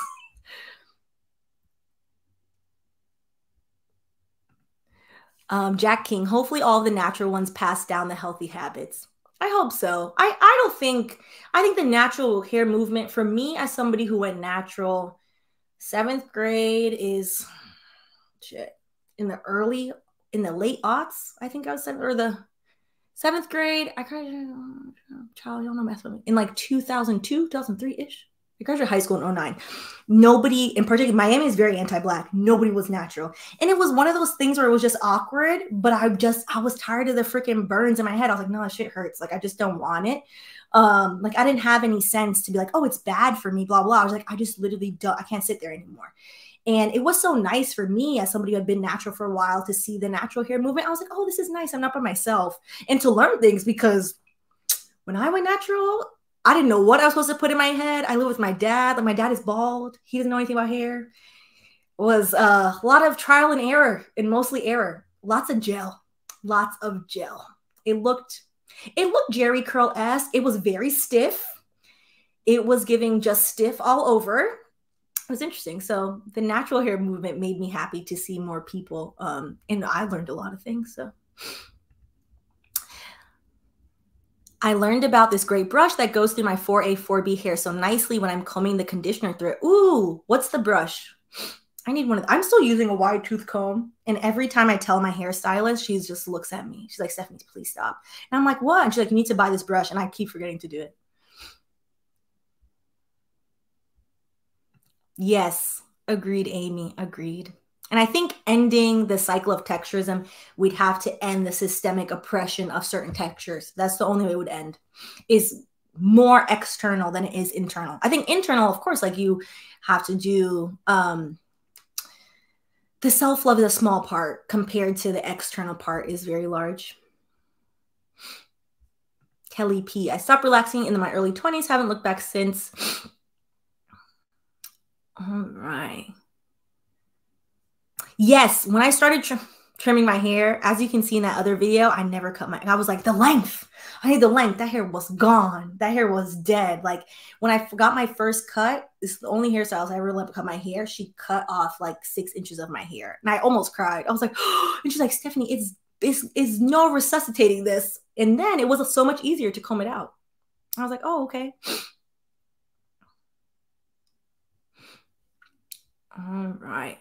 um, Jack King, hopefully all the natural ones pass down the healthy habits. I hope so. I, I don't think, I think the natural hair movement for me as somebody who went natural seventh grade is shit, in the early, in the late aughts, I think I was seven, or the seventh grade. I graduated, child, y'all know math with me, in like two thousand two, two thousand three-ish. I graduated high school in oh nine. Nobody, in particular, Miami is very anti-Black. Nobody was natural. And it was one of those things where it was just awkward, but I just, I was tired of the freaking burns in my head. I was like, no, that shit hurts. Like, I just don't want it. Um, like, I didn't have any sense to be like, oh, it's bad for me, blah, blah. I was like, I just literally don't, I can't sit there anymore. And it was so nice for me as somebody who had been natural for a while to see the natural hair movement. I was like, oh, this is nice. I'm not by myself. And to learn things, because when I went natural, I didn't know what I was supposed to put in my head. I live with my dad. Like, my dad is bald. He doesn't know anything about hair. It was uh, a lot of trial and error, and mostly error. Lots of gel. Lots of gel. It looked, it looked Jerry curl-esque. It was very stiff. It was giving just stiff all over. It was interesting. So the natural hair movement made me happy to see more people. Um, and I learned a lot of things. So I learned about this great brush that goes through my four A, four B hair so nicely when I'm combing the conditioner through it. Ooh, what's the brush? I need one of them. I'm still using a wide tooth comb. And every time I tell my hairstylist, she just looks at me. She's like, Stephanie, please stop. And I'm like, what? And she's like, you need to buy this brush. And I keep forgetting to do it. Yes, agreed, Amy, agreed. And I think ending the cycle of texturism, we'd have to end the systemic oppression of certain textures. That's the only way it would end, is more external than it is internal. I think internal, of course, like you have to do, um, the self-love is a small part compared to the external part is very large. Kelly P, I stopped relaxing in my early twenties, haven't looked back since. All right. Yes, when I started tr trimming my hair, as you can see in that other video, I never cut my, I was like, the length, I need the length. That hair was gone. That hair was dead. Like, when I got my first cut, it's the only hairstyle I ever let cut my hair. She cut off like six inches of my hair. And I almost cried. I was like, oh, and she's like, Stephanie, it's, it's, it's no resuscitating this. And then it was so much easier to comb it out. I was like, oh, okay. All right.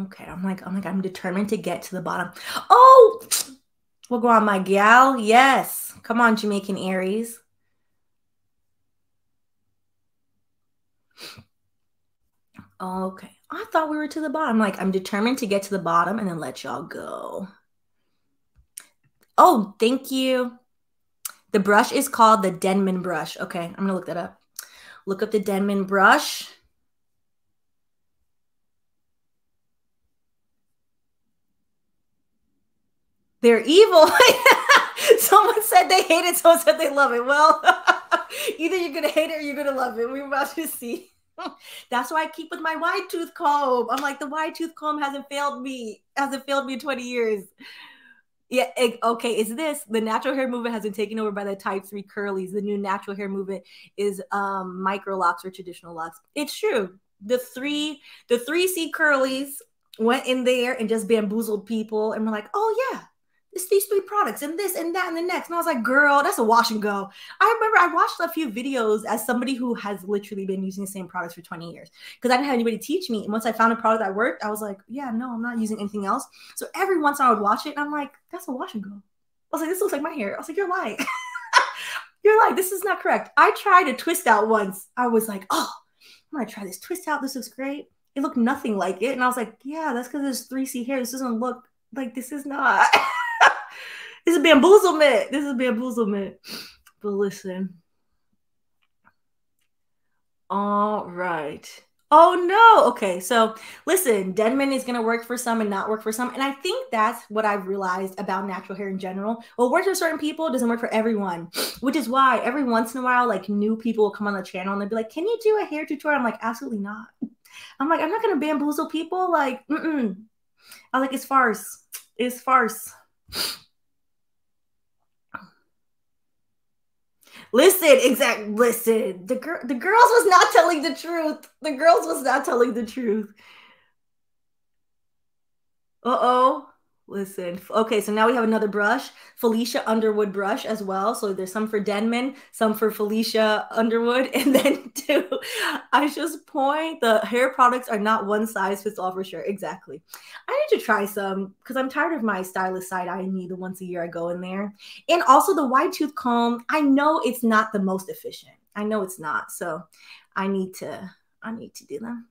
Okay, I'm like, I'm like, I'm determined to get to the bottom. Oh, we'll go on, my gal. Yes, come on, Jamaican Aries. Okay, I thought we were to the bottom. Like, I'm determined to get to the bottom and then let y'all go. Oh, thank you. The brush is called the Denman brush. Okay, I'm gonna look that up. Look up the Denman brush. They're evil. Someone said they hate it, someone said they love it. Well, either you're going to hate it or you're going to love it. We're about to see. That's why I keep with my wide tooth comb. I'm like, the wide tooth comb hasn't failed me. Hasn't failed me in twenty years. Yeah, okay, is this. The natural hair movement has been taken over by the type three curlies. The new natural hair movement is um, micro locks or traditional locks. It's true. The three, the three C curlies went in there and just bamboozled people. And we're like, oh, yeah, it's these three products and this and that and the next. And I was like, girl, that's a wash and go. I remember I watched a few videos as somebody who has literally been using the same products for twenty years because I didn't have anybody teach me. And once I found a product that worked, I was like, yeah, no, I'm not using anything else. So every once in a while I would watch it and I'm like, that's a wash and go. I was like, this looks like my hair. I was like, you're lying. You're lying. This is not correct. I tried a twist out once. I was like, oh, I'm going to try this twist out. This looks great. It looked nothing like it. And I was like, yeah, that's because there's three C hair. This doesn't look like, this is not. This is bamboozlement. This is bamboozlement. But listen. All right. Oh, no. Okay. So listen, Denman is going to work for some and not work for some. And I think that's what I've realized about natural hair in general. What works for certain people doesn't work for everyone, which is why every once in a while, like, new people will come on the channel and they'll be like, can you do a hair tutorial? I'm like, absolutely not. I'm like, I'm not going to bamboozle people. Like, mm-mm. I was like, it's farce. It's farce. Listen, exact. Listen, the girl, the girls was not telling the truth. The girls was not telling the truth. Uh-oh. Listen. Okay, so now we have another brush, Felicia Underwood brush as well. So there's some for Denman, some for Felicia Underwood. And then to Aisha's point, the hair products are not one size fits all for sure. Exactly. I need to try some because I'm tired of my stylist side eyeing me the once a year I go in there. And also the wide tooth comb, I know it's not the most efficient. I know it's not. So I need to, I need to do them.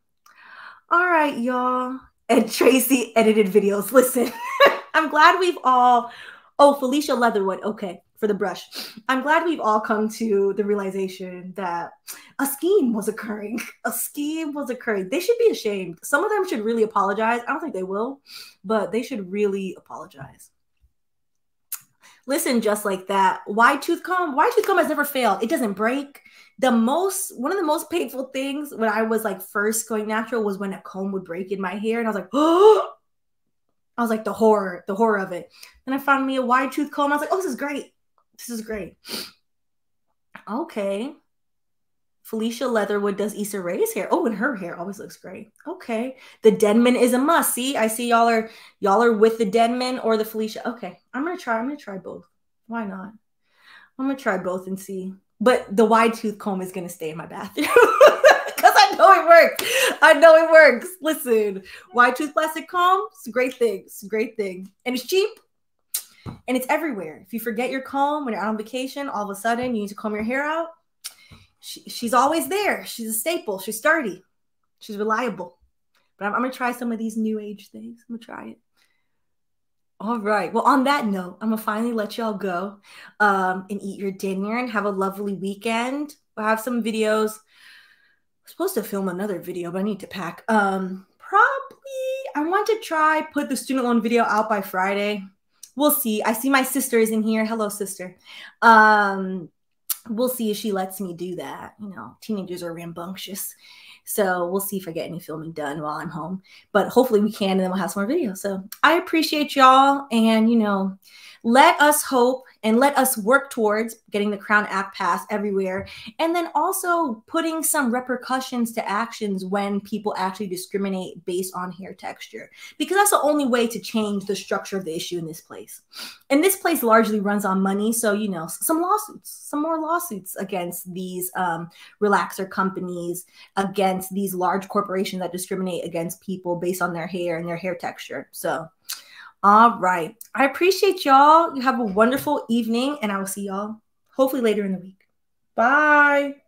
All right, y'all. And Tracy edited videos. Listen, I'm glad we've all, oh, Felicia Leatherwood. Okay. For the brush. I'm glad we've all come to the realization that a scheme was occurring. A scheme was occurring. They should be ashamed. Some of them should really apologize. I don't think they will, but they should really apologize. Listen, just like that. Wide tooth comb. Wide tooth comb has never failed. It doesn't break. The most, one of the most painful things when I was like first going natural was when a comb would break in my hair. And I was like, oh, I was like the horror, the horror of it. Then I found me a wide tooth comb. I was like, oh, this is great. This is great. Okay. Felicia Leatherwood does Issa Rae's hair. Oh, and her hair always looks great. Okay. The Denman is a must. See, I see y'all are, y'all are with the Denman or the Felicia. Okay. I'm going to try. I'm going to try both. Why not? I'm going to try both and see. But the wide tooth comb is going to stay in my bathroom because I know it works. I know it works. Listen, wide tooth plastic comb, it's a great thing. It's a great thing. And it's cheap. And it's everywhere. If you forget your comb when you're out on vacation, all of a sudden you need to comb your hair out. She, she's always there. She's a staple. She's sturdy. She's reliable. But I'm, I'm going to try some of these new age things. I'm going to try it. All right. Well, on that note, I'm going to finally let y'all go um, and eat your dinner and have a lovely weekend. We'll have some videos. I'm supposed to film another video, but I need to pack. Um, probably I want to try put the student loan video out by Friday. We'll see. I see my sister is in here. Hello, sister. Um, we'll see if she lets me do that. You know, teenagers are rambunctious. So we'll see if I get any filming done while I'm home. But hopefully we can, and then we'll have some more videos. So I appreciate y'all. And, you know, let us hope and let us work towards getting the Crown Act passed everywhere. And then also putting some repercussions to actions when people actually discriminate based on hair texture. Because that's the only way to change the structure of the issue in this place. And this place largely runs on money. So, you know, some lawsuits, some more lawsuits against these um, relaxer companies, against these large corporations that discriminate against people based on their hair and their hair texture. So, all right. I appreciate y'all. You have a wonderful evening, and I will see y'all hopefully later in the week. Bye.